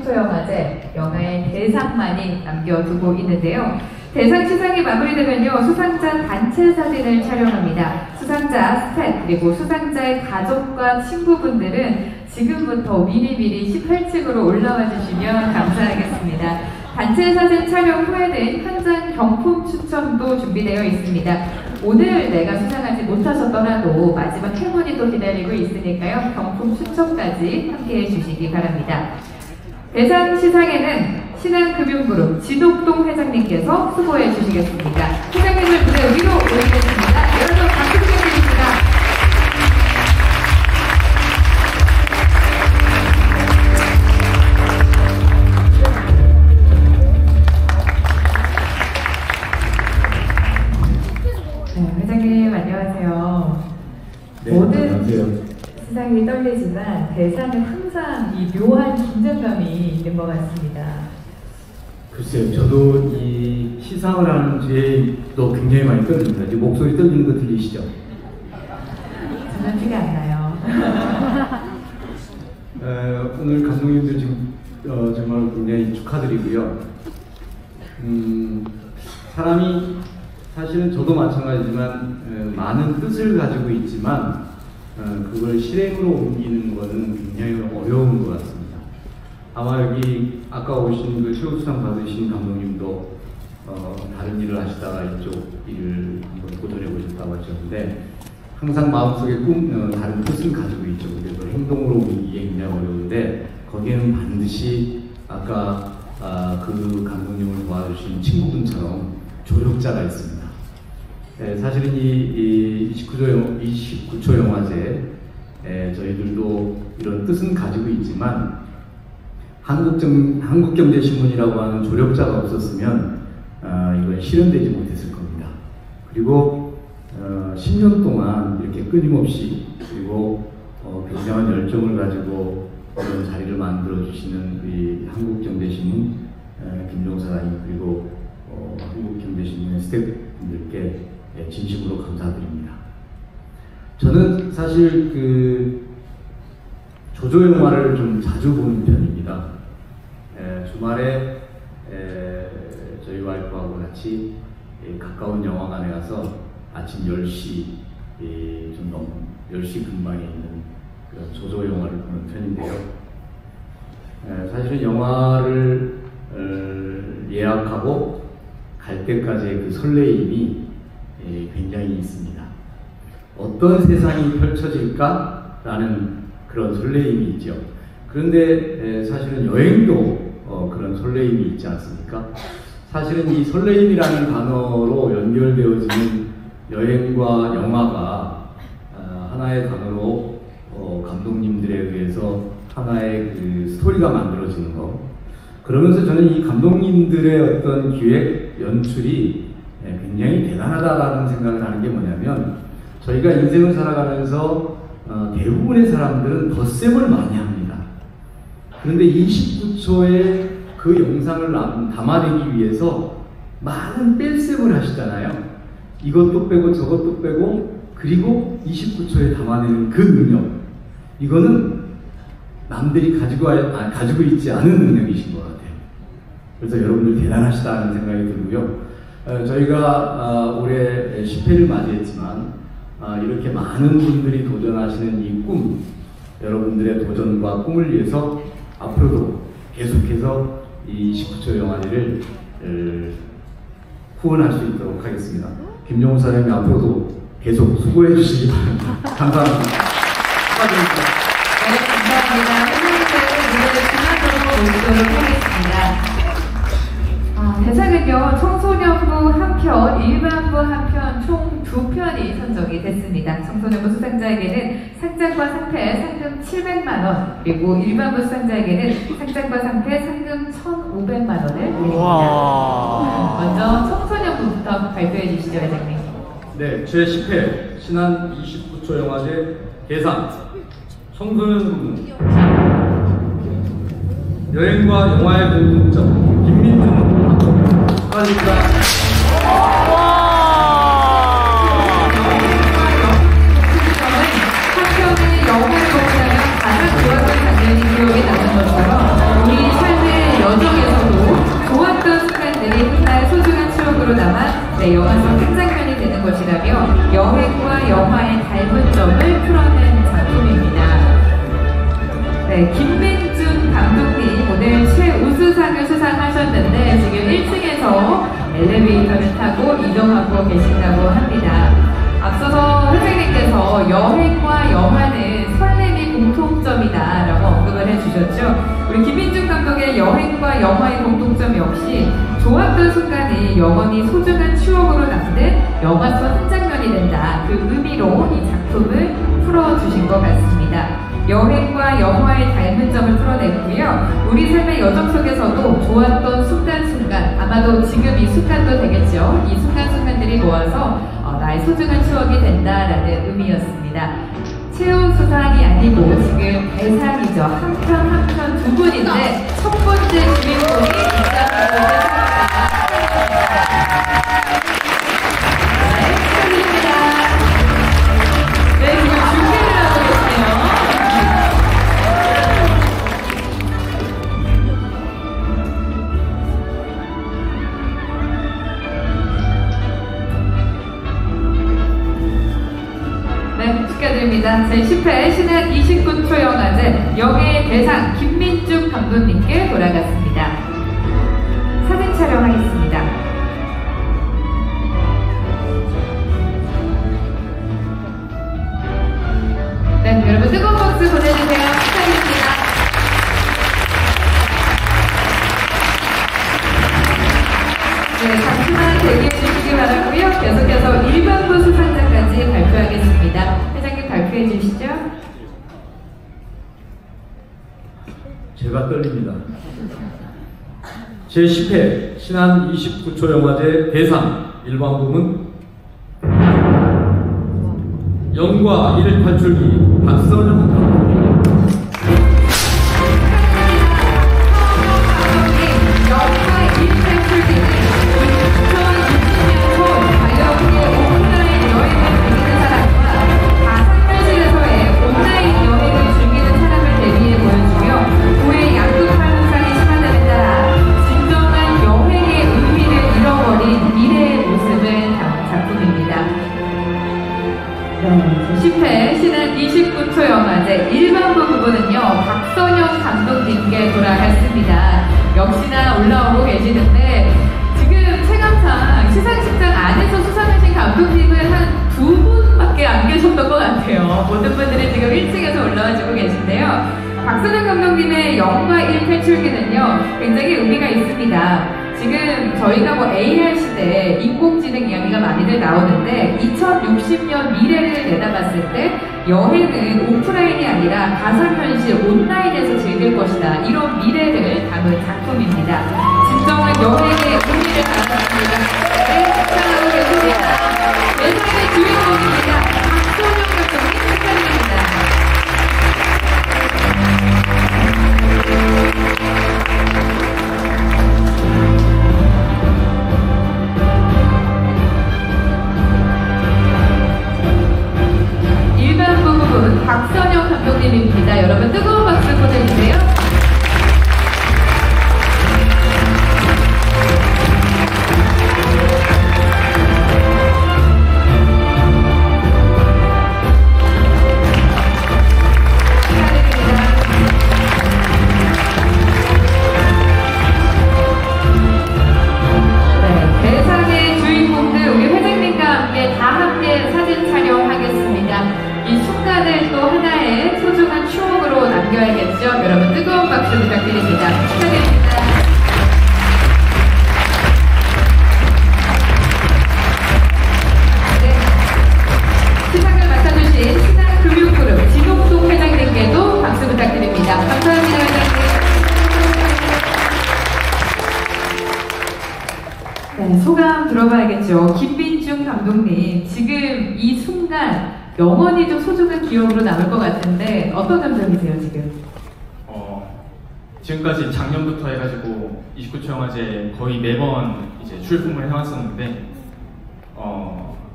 29초 영화제 영화의 대상만이 남겨두고 있는데요. 대상 시상이 마무리되면요 수상자 단체 사진을 촬영합니다. 수상자 스탭 그리고 수상자의 가족과 친구분들은 지금부터 미리미리 18층으로 올라와 주시면 감사하겠습니다. 단체 사진 촬영 후에는 현장 경품 추첨도 준비되어 있습니다. 오늘 내가 수상하지 못하셨더라도 마지막 행운이 또 기다리고 있으니까요 경품 추첨까지 함께해 주시기 바랍니다. 대상 시상에는 신한금융그룹 지독동 회장님께서 수고해 주시겠습니다. 회장님을 무대 위로 올리겠습니다. 여러분 박수 부탁드립니다. 네, 회장님 안녕하세요. 네, 모든 안녕하세요. 시상이 떨리지만 대상은 항상 이 묘한 긴장감이 있는 것 같습니다. 글쎄요, 저도 이 시상을 하는 죄도 굉장히 많이 떨립니다. 이제 목소리 떨리는 거 들리시죠? 전혀 티가 안 나요. 오늘 감독님들 지금 정말 굉장히 축하드리고요. 사람이 사실은 저도 마찬가지지만 많은 뜻을 가지고 있지만 그걸 실행으로 옮기는 거는 굉장히 어려운 것 같습니다. 아마 여기 아까 오신 그 최우수상 받으신 감독님도 다른 일을 하시다가 이쪽 일을 한번 도전해 보셨다고 하셨는데 항상 마음속에 다른 뜻을 가지고 있죠. 그래서 행동으로 옮기기 굉장히 어려운데 거기에는 반드시 아까 그 감독님을 도와주신 친구분처럼 조력자가 있습니다. 네, 사실은 이 29초 영화제 저희들도 이런 뜻은 가지고 있지만 한국경제신문이라고 하는 조력자가 없었으면 이건 실현되지 못했을 겁니다. 그리고 10년 동안 이렇게 끊임없이 그리고 굉장한 열정을 가지고 이런 자리를 만들어주시는 이 한국경제신문 김종사님 그리고 한국경제신문의 스태프분들께 진심으로 감사드립니다. 저는 사실 조조 영화를 좀 자주 보는 편입니다. 주말에 저희 와이프하고 같이 가까운 영화관에 가서 아침 10시 좀 넘 10시 근방에 있는 그런 조조 영화를 보는 편인데요. 사실은 영화를 예약하고 갈 때까지의 그 설레임이 굉장히 있습니다. 어떤 세상이 펼쳐질까라는 그런 설레임이 있죠. 그런데 사실은 여행도 그런 설레임이 있지 않습니까? 사실은 이 설레임이라는 단어로 연결되어지는 여행과 영화가 하나의 단어로 감독님들에 의해서 하나의 그 스토리가 만들어지는 거 그러면서 저는 이 감독님들의 어떤 기획, 연출이 굉장히 대단하다라는 생각을 하는 게 뭐냐면, 저희가 인생을 살아가면서 대부분의 사람들은 덧셈을 많이 합니다. 그런데 29초의 그 영상을 담아내기 위해서 많은 뺄셈을 하시잖아요. 이것도 빼고 저것도 빼고, 그리고 29초에 담아내는 그 능력, 이거는 남들이 가지고 있지 않은 능력이신 것 같아요. 그래서 여러분들 대단하시다는 생각이 들고요. 저희가 올해 10회를 맞이했지만 이렇게 많은 분들이 도전하시는 이 꿈, 여러분들의 도전과 꿈을 위해서 앞으로도 계속해서 이 29초 영화제를 후원할 수 있도록 하겠습니다. 김영호 사장님 앞으로도 계속 수고해 주시기 바랍니다. 감사합니다. 축하드립니다. 네, 감사합니다. 오늘도 무대를 끝나도록 모시도록 하겠습니다. 대사극요 청소년부 한편, 일반부 한편 총 2편이 선정이 됐습니다. 청소년부 수상자에게는 상장과 상패 상금 700만원, 그리고 일반부 수상자에게는 상장과 상패 상금 1,500만원을 드립니다. 먼저 청소년부부터 발표해 주시죠, 회장님. 네, 제10회 신한 29초 영화제 대상 청소년부 여행과 영화의 공통점 김민준. 감사합니다. 학교는 영화를 보시면 가장 좋았던 장면이 기억에 남는 것처럼 우리 삶의 여정에서도 좋았던 순간들이 훗날 소중한 추억으로 남아 내 영화 속 한 장면이 되는 것이라며 여행과 영화의 닮은 점을 풀어낸 작품입니다. 네, 김민준 감독님 오늘 최우수상을 수상하셨는데 지금 1층에 엘리베이터를 타고 이동하고 계신다고 합니다. 앞서서 선생님께서 여행과 영화는 설렘이 공통점이다 라고 언급을 해주셨죠. 우리 김민준 감독의 여행과 영화의 공통점 역시 좋았던 순간이 영원히 소중한 추억으로 남는 영화 속 한 장면이 된다, 그 의미로 이 작품을 풀어주신 것 같습니다. 여행과 영화의 닮은 점을 풀어냈고요. 우리 삶의 여정 속에서도 좋았던 순간순간, 아마도 지금 이 순간도 되겠죠. 이 순간순간들이 모아서 나의 소중한 추억이 된다라는 의미였습니다. 최우 수상이 아니고 지금 대상이죠. 한 편 두 분인데 첫 번째 주인공이 있다고 합니다. 제10회 신한 29초 영화제 영예의 대상 김민중 감독님께 돌아갔습니다. 사진 촬영하겠습니다. 네, 여러분 뜨거운 박수 보내주세요. 축하드립니다. 네, 잠시만 대기해 주시기 바라고요. 계속해서 일반부 수상자까지 발표하겠습니다. 발표해 주시죠. 제가 떨립니다. 제10회 신한 29초 영화제 대상 일반 부문 영과 1일 탈출기 박선영 감독입니다. 박선영 감독님의 영화 1 탈출기는요 굉장히 의미가 있습니다. 지금 저희가 뭐 AR 시대에 인공지능 이야기가 많이들 나오는데 2060년 미래를 내다봤을 때 여행은 오프라인이 아니라 가상현실 온라인에서 즐길 것이다. 이런 미래를 담은 작품입니다. 진정한 여행의 의미를 담았습니다. 네, 사랑하고 계십니다. 매장의 주인공입니다. 박선영 감독님 축하드립니다. 박선영 감독님입니다. 여러분 뜨거운 박수 보내주세요. 네, 대상의 주인공들 우리 회장님과 함께 다 함께 사진 촬영하겠습니다. 이 순간을 또 하나의 소중한 추억으로 남겨야겠죠. 여러분 뜨거운 박수 부탁드립니다. 축하드립니다. 네. 시상을 맡아주신 신한금융그룹 진홍동 회장님께도 박수 부탁드립니다. 감사합니다, 회장님. 네, 소감 들어봐야겠죠. 김민준 감독님, 지금 이 순간 영원히 좀 소중한 기억으로 남을 것 같은데 어떤 감정이세요 지금? 지금까지 작년부터 해가지고 29초 영화제 거의 매번 이제 출품을 해왔었는데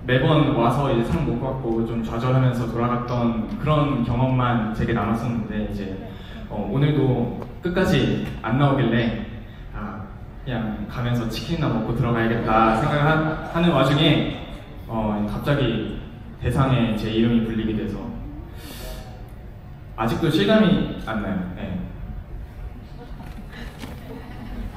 매번 와서 이제 상 못 받고 좀 좌절하면서 돌아갔던 그런 경험만 되게 남았었는데 이제 오늘도 끝까지 안 나오길래 그냥 가면서 치킨이나 먹고 들어가야겠다 생각하는 와중에 갑자기 대상에 제 이름이 불리게 돼서 아직도 실감이 안 나요. 네,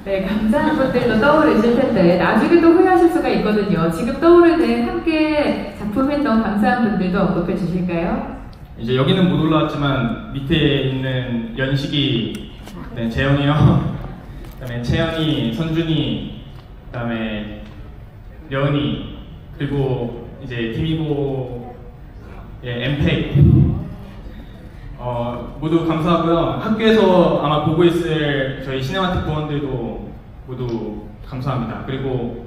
네, 감사한 것들도 떠오르실 텐데 나중에 또 후회하실 수가 있거든요. 지금 떠오르는 함께 작품했던 감사한 분들도 언급해 주실까요? 이제 여기는 못 올라왔지만 밑에 있는 연식이 네, 재현이 형, 그다음에 채연이, 선준이, 그다음에 려은이, 그리고 이제 김이보의 엠페이 모두 감사하고요. 학교에서 아마 보고 있을 저희 시네마틱 부원들도 모두 감사합니다. 그리고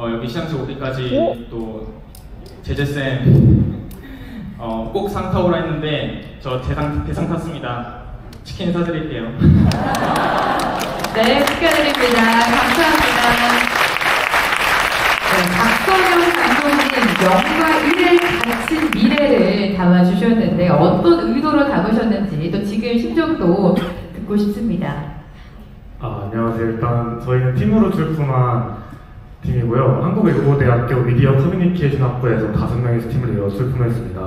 여기 시상식 오기까지 또 제재쌤 꼭 상 타오라 했는데 저 대상 탔습니다. 치킨 사드릴게요. 네, 축하드립니다. 감사합니다. 박선영 감독님, 영과 일을 갇힌 미래를 담아주셨는데 어떤 의도로 담으셨는지 또 지금 심정도 듣고 싶습니다. 안녕하세요. 일단 저희는 팀으로 출품한 팀이고요. 한국외국어대학교 미디어 커뮤니케이션 학부에서 5명이서 팀을 이뤄 출품했습니다.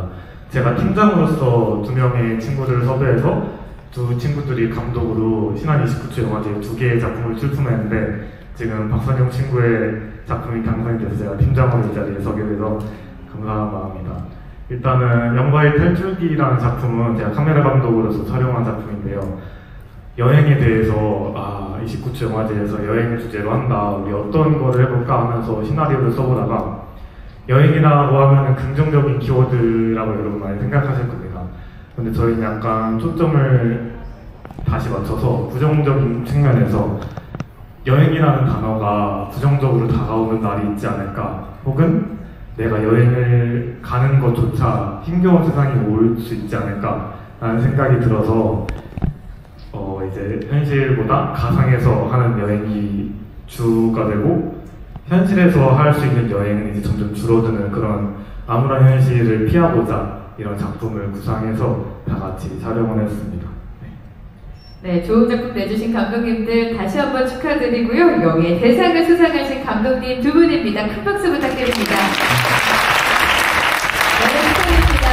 제가 팀장으로서 2명의 친구들을 섭외해서 2 친구들이 감독으로 신한 29초 영화제 2개의 작품을 출품했는데 지금 박선영 친구의 작품이 당선이 돼서 제가 팀장으로 이 자리에 서게 돼서 감사한 마음입니다. 일단은 영과의 탈출기라는 작품은 제가 카메라 감독으로서 촬영한 작품인데요. 여행에 대해서 29초 영화제에서 여행을 주제로 한다. 우리 어떤 거를 해볼까 하면서 시나리오를 써보다가 여행이라고 하면 긍정적인 키워드라고 여러분 많이 생각하실 겁니다. 근데 저희는 약간 초점을 다시 맞춰서 부정적인 측면에서 여행이라는 단어가 부정적으로 다가오는 날이 있지 않을까, 혹은 내가 여행을 가는 것조차 힘겨운 세상이 올 수 있지 않을까 라는 생각이 들어서 이제 현실보다 가상에서 하는 여행이 주가 되고 현실에서 할 수 있는 여행은 이제 점점 줄어드는 그런 암울한 현실을 피하고자 이런 작품을 구상해서 다 같이 촬영을 했습니다. 네, 좋은 작품 내주신 감독님들 다시 한번 축하드리고요. 여기에 대상을 수상하신 감독님 2분입니다. 큰 박수 부탁드립니다. 네, 축하드립니다.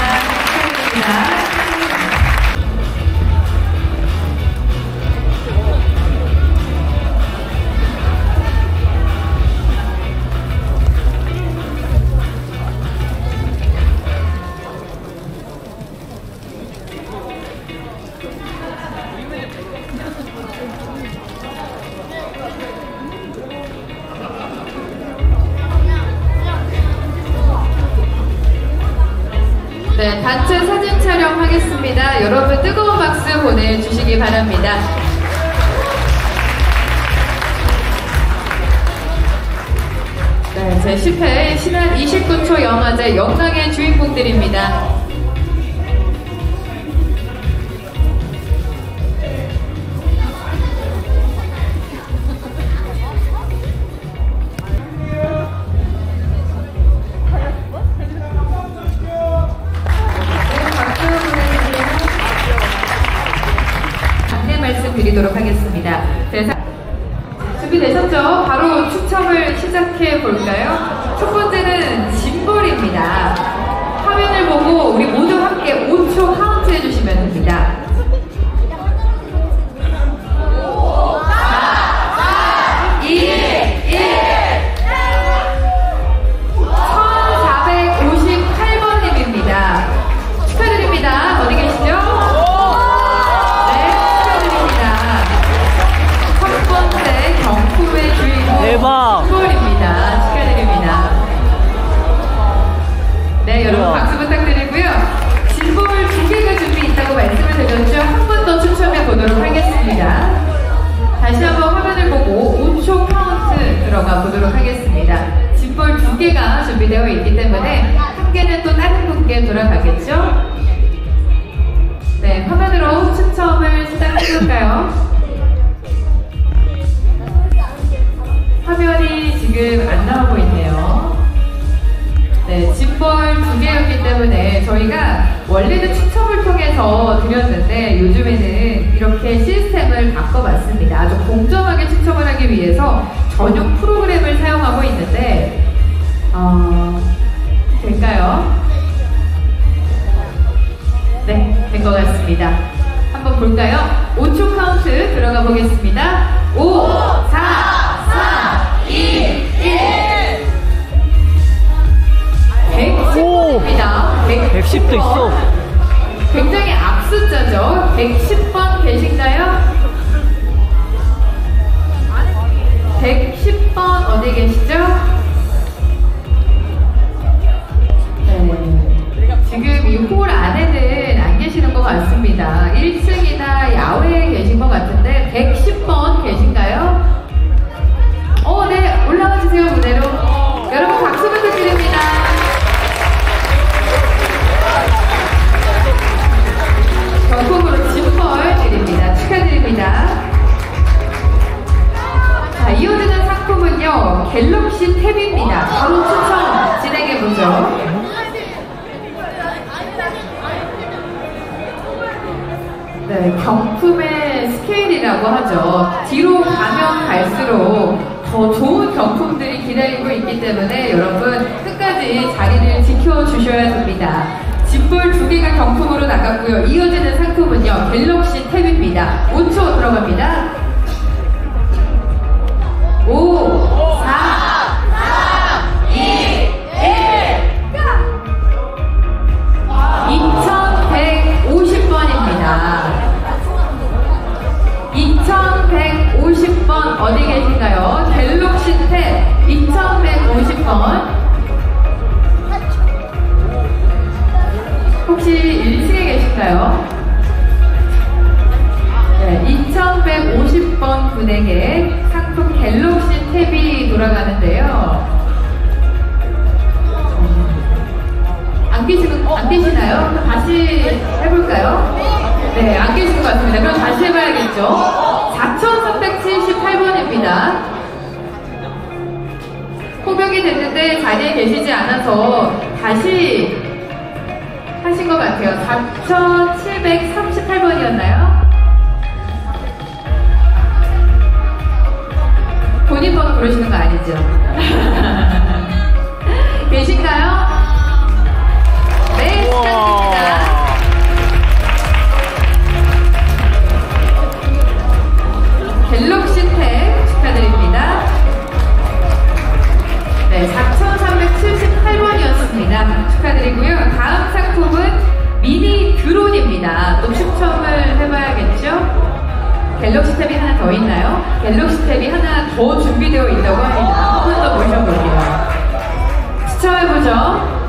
네, 단체 사진 촬영하겠습니다. 여러분 뜨거운 박수 보내주시기 바랍니다. 네, 제10회 신한 29초 영화제 영상의 주인공들입니다. 드리도록 하겠습니다. 준비되셨죠? 바로 추첨을 시작해 볼까요? 첫 번째는 짐벌입니다. 화면을 보고 우리 모두 함께 5초 카운트 해주시면 됩니다. 4, 2, 1. 1458번님입니다. 축하드립니다. 어디 계시죠? 대박! 수월입니다. 축하드립니다. 네, 여러분 박수 부탁드리고요. 진볼 2개가 준비 있다고 말씀을 드렸죠? 한 번 더 추첨해 보도록 하겠습니다. 다시 한번 화면을 보고 5초 카운트 들어가 보도록 하겠습니다. 진볼 2개가 준비되어 있기 때문에 한 개는 또 다른 분께 돌아가겠죠? 네, 화면으로 추첨을 시작해볼까요? 화면이 지금 안 나오고 있네요. 네, 짐벌 2개였기 때문에 저희가 원래는 추첨을 통해서 드렸는데 요즘에는 이렇게 시스템을 바꿔봤습니다. 아주 공정하게 추첨을 하기 위해서 전용 프로그램을 사용하고 있는데 될까요? 네, 된 것 같습니다. 한번 볼까요? 5초 카운트 들어가 보겠습니다. 5, 4 110번입니다. 110도 있어. 굉장히 앞숫자죠. 110번 계신가요? 110번 어디 계시죠? 네. 지금 이 홀 안에는 안 계시는 것 같습니다. 1층이나 야외에 계신 것 같은데 110번 계신가요? 네, 올라와 주세요, 무대로. 여러분 박수 부탁드립니다. 전국으로 진벌 드립니다. 축하드립니다. 자, 이어지는 상품은요, 갤럭시 탭입니다. 바로 추첨 진행해보죠. 네, 경품의 스케일이라고 하죠. 뒤로 가면 갈수록 더 좋은 경품들이 기다리고 있기 때문에 여러분 끝까지 자리를 지켜주셔야 됩니다. 짐벌 2개가 경품으로 나갔고요. 이어지는 상품은요, 갤럭시 탭입니다. 5초 들어갑니다. 5, 4, 3, 2, 1. 2150번입니다. 2150번 어디 계신가요? 갤럭시 탭 2150번. 혹시 1층에 계신가요? 네, 2150번 분에게 상품 갤럭시 탭이 돌아가는데요. 안 계시나요? 그럼 다시 해볼까요? 네, 안 계신 것 같습니다. 그럼 다시 해봐야겠죠? 4378번입니다. 호명이 됐는데 자리에 계시지 않아서 다시 하신 것 같아요. 4738번이었나요? 본인 번호 부르시는 거 아니죠? 계신가요? 네, 축하드립니다. 갤럭시 탭 축하드립니다. 네, 4378번이었습니다. 축하드리고요. 다음 상품은 미니 드론입니다. 또 추첨을 해봐야겠죠? 갤럭시 탭이 하나 더 있나요? 갤럭시 탭이 하나 더 준비되어 있다고 합니다. 한 번 더 모셔볼게요. 추첨해보죠.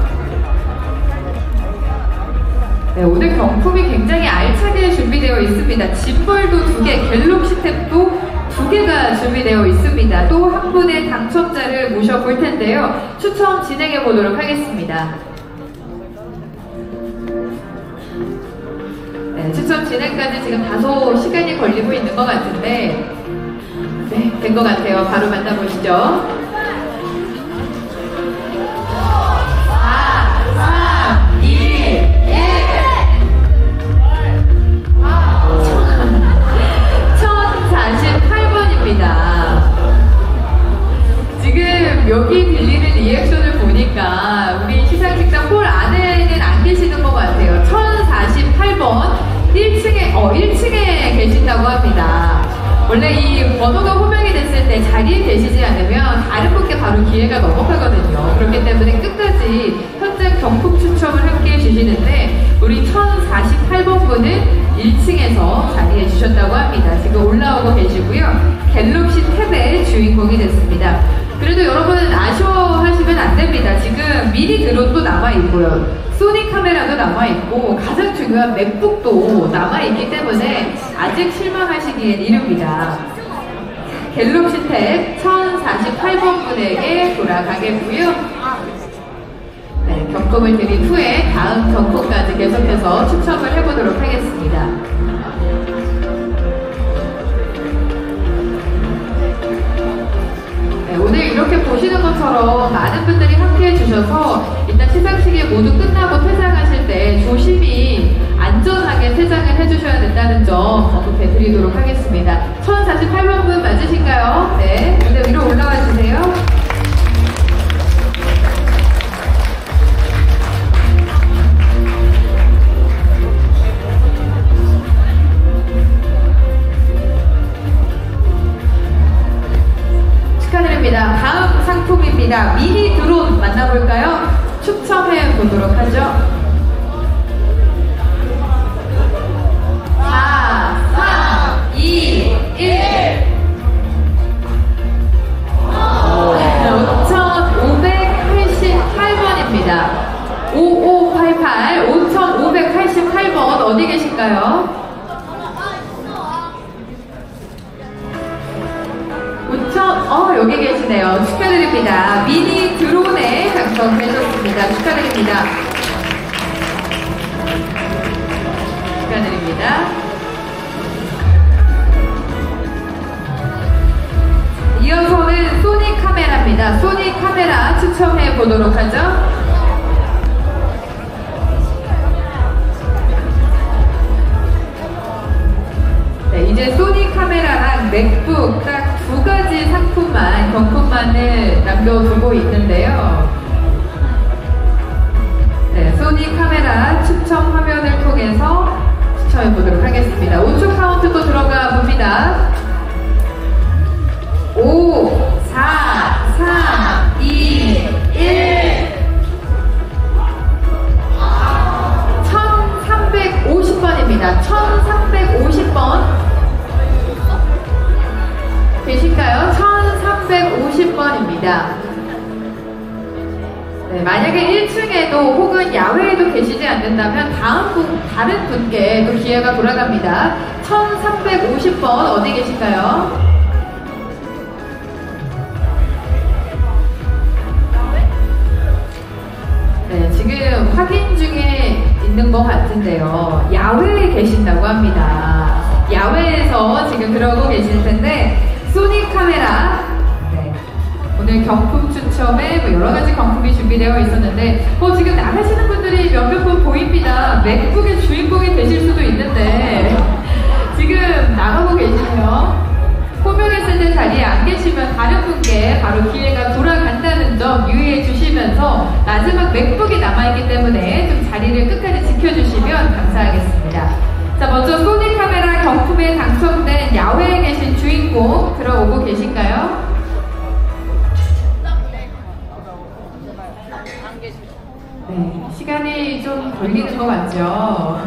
네, 오늘 경품이 굉장히 알차게 준비되어 있습니다. 짐벌도 2개, 갤럭시 탭도 2개가 준비되어 있습니다. 또 한 분의 당첨자를 모셔볼 텐데요. 추첨 진행해 보도록 하겠습니다. 네, 추첨 진행까지 지금 다소 시간이 걸리고 있는 것 같은데, 네, 된 것 같아요. 바로 만나보시죠. 여기 빌리는 리액션을 보니까 우리 시상식장 홀 안에는 안 계시는 것 같아요. 1048번 1층에 계신다고 합니다. 원래 이 번호가 호명이 됐을 때 자리에 계시지 않으면 다른 분께 바로 기회가 넘어가거든요. 그렇기 때문에 끝까지 현장 경품 추첨을 함께 해주시는데 우리 1048번 분은 1층에서 자리해 주셨다고 합니다. 지금 올라오고 계시고요. 갤럭시 탭의 주인공이 됐습니다. 그래도 여러분은 아쉬워하시면 안 됩니다. 지금 미니 드론도 남아있고요. 소니 카메라도 남아있고 가장 중요한 맥북도 남아있기 때문에 아직 실망하시기엔 이릅니다. 갤럭시 탭 1048번 분에게 돌아가겠고요. 네, 경품을 드린 후에 다음 경품까지 계속해서 추첨을 해보도록 하겠습니다. 오늘 이렇게 보시는 것처럼 많은 분들이 함께해 주셔서 일단 시상식이 모두 끝나고 퇴장하실 때 조심히 안전하게 퇴장을 해주셔야 된다는 점 언급해 드리도록 하겠습니다. 1048번 분 맞으신가요? 네, 무대 위로 올라와 주세요. 다음 상품입니다. 미니 드론 만나볼까요? 추첨해 보도록 하죠. 4, 3, 2, 1. 5588번입니다 5588, 5588번 어디 계실까요? 5,000, 여기 계시네요. 축하드립니다. 미니 드론에 당첨되셨습니다. 축하드립니다. 축하드립니다. 이어서는 소니 카메라입니다. 소니 카메라 추첨해 보도록 하죠. 2가지 상품만, 경품만을 남겨두고 있는데요. 네, 소니 카메라 추첨 화면을 통해서 추첨해보도록 하겠습니다. 5초 카운트도 들어가 봅니다. 5, 4, 3, 2, 1. 1350번입니다. 1350번. 계실까요? 1350번입니다. 네, 만약에 1층에도 혹은 야외에도 계시지 않는다면 다른 분께 또 기회가 돌아갑니다. 1350번 어디 계실까요? 네, 지금 확인 중에 있는 것 같은데요. 야외에 계신다고 합니다. 야외에서 지금 그러고 계실 텐데 소니 카메라, 네, 오늘 경품 추첨에 뭐 여러가지 경품이 준비되어 있었는데 지금 나가시는 분들이 몇몇 분 보입니다. 맥북의 주인공이 되실 수도 있는데 지금 나가고 계시네요. 호명했을 때 자리에 안 계시면 다른 분께 바로 기회가 돌아간다는 점 유의해 주시면서 마지막 맥북이 남아있기 때문에 좀 자리를 끝까지 지켜주시면 감사하겠습니다. 자, 먼저 소니 카메라 경품에 당첨된 야외에 계신 주인공 들어오고 계신가요? 네, 시간이 좀 걸리는 것 같죠?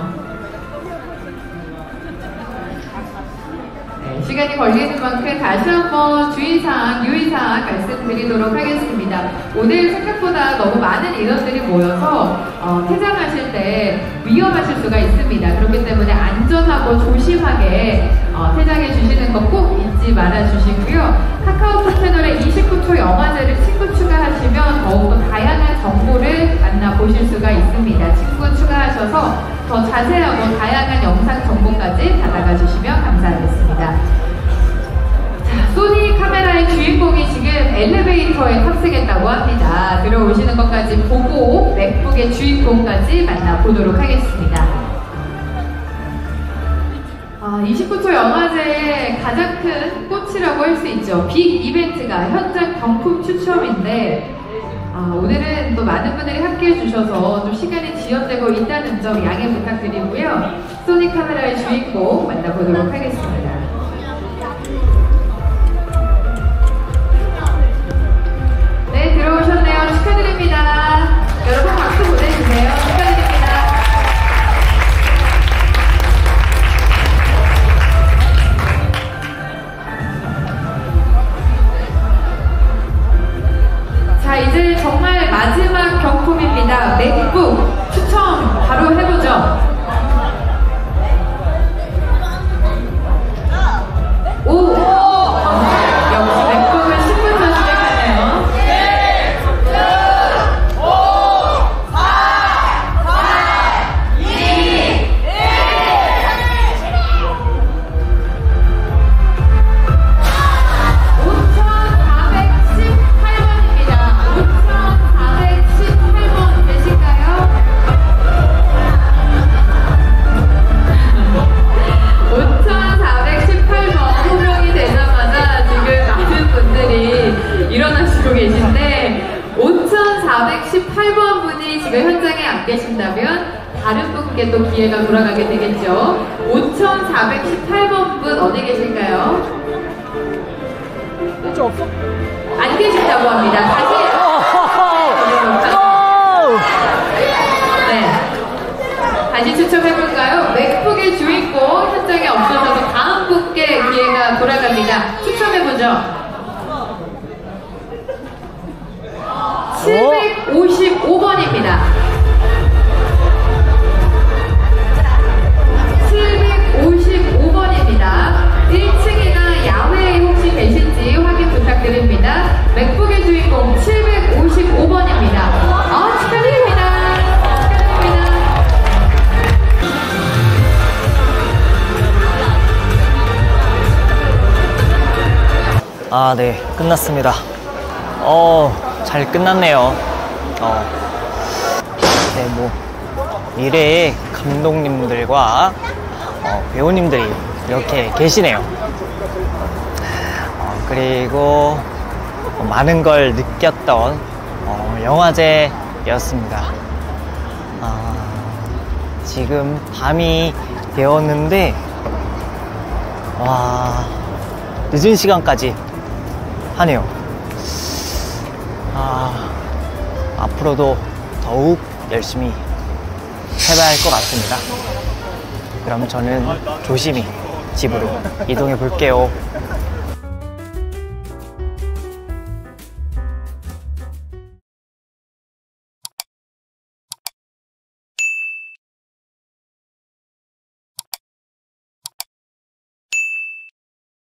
네, 시간이 걸리는 만큼 다시 한번 주의사항, 유의사항 말씀드리도록 하겠습니다. 오늘 생각보다 너무 많은 인원들이 모여서 퇴장하실 때 위험하실 수가 있습니다. 그렇기 때문에 안전하고 조심하게 퇴장해 주시는 거 꼭 잊지 말아 주시고요. 카카오톡 채널에 29초 영화제를 친구 추가하시면 더욱더 다양한 정보를 만나보실 수가 있습니다. 친구 추가하셔서 더 자세하고 다양한 영상 정보까지 받아가 주시면 감사하겠습니다. 자, 소니 카메라의 주인공이 지금 엘리베이터에 탑승했다고 합니다. 들어오시는 것까지 보고 맥북의 주인공까지 만나보도록 하겠습니다. 29초 영화제의 가장 큰 꽃이라고 할 수 있죠. 빅 이벤트가 현장 경품 추첨인데 오늘은 또 많은 분들이 함께해 주셔서 좀 시간이 지연되고 있다는 점 양해 부탁드리고요. 소니 카메라의 주인공 만나보도록 하겠습니다. 네, 들어오셨네요. 축하드립니다. 여러분 박수 보내주세요. 축하드립니다. 자, 이제 정말 마지막 경품입니다. 맥북 추첨 바로 해보죠. 5, 역시 맥북은 10분 전 시작하네요. 7, 6, 5, 4, 3, 2, 1. 일어나시고 계신데 5418번 분이 지금 현장에 안 계신다면 다른 분께 또 기회가 돌아가게 되겠죠. 5418번 분 어디 계실까요? 안 계신다고 합니다. 다시 네, 다시 추첨해볼까요? 맥북의 주인공 현장에 없어져서 다음 분께 기회가 돌아갑니다. 추첨해보죠. 755번입니다. 755번입니다. 1층이나 야외에 혹시 계신지 확인 부탁드립니다. 맥북의 주인공 755번입니다. 축하드립니다. 축하드립니다. 아, 네. 끝났습니다. 잘 끝났네요. 네, 뭐 미래의 감독님들과 배우님들이 이렇게 계시네요. 그리고 많은 걸 느꼈던 영화제였습니다. 지금 밤이 되었는데 늦은 시간까지 하네요. 앞으로도 더욱 열심히 해봐야 할 것 같습니다. 그럼 저는 조심히 집으로 이동해 볼게요.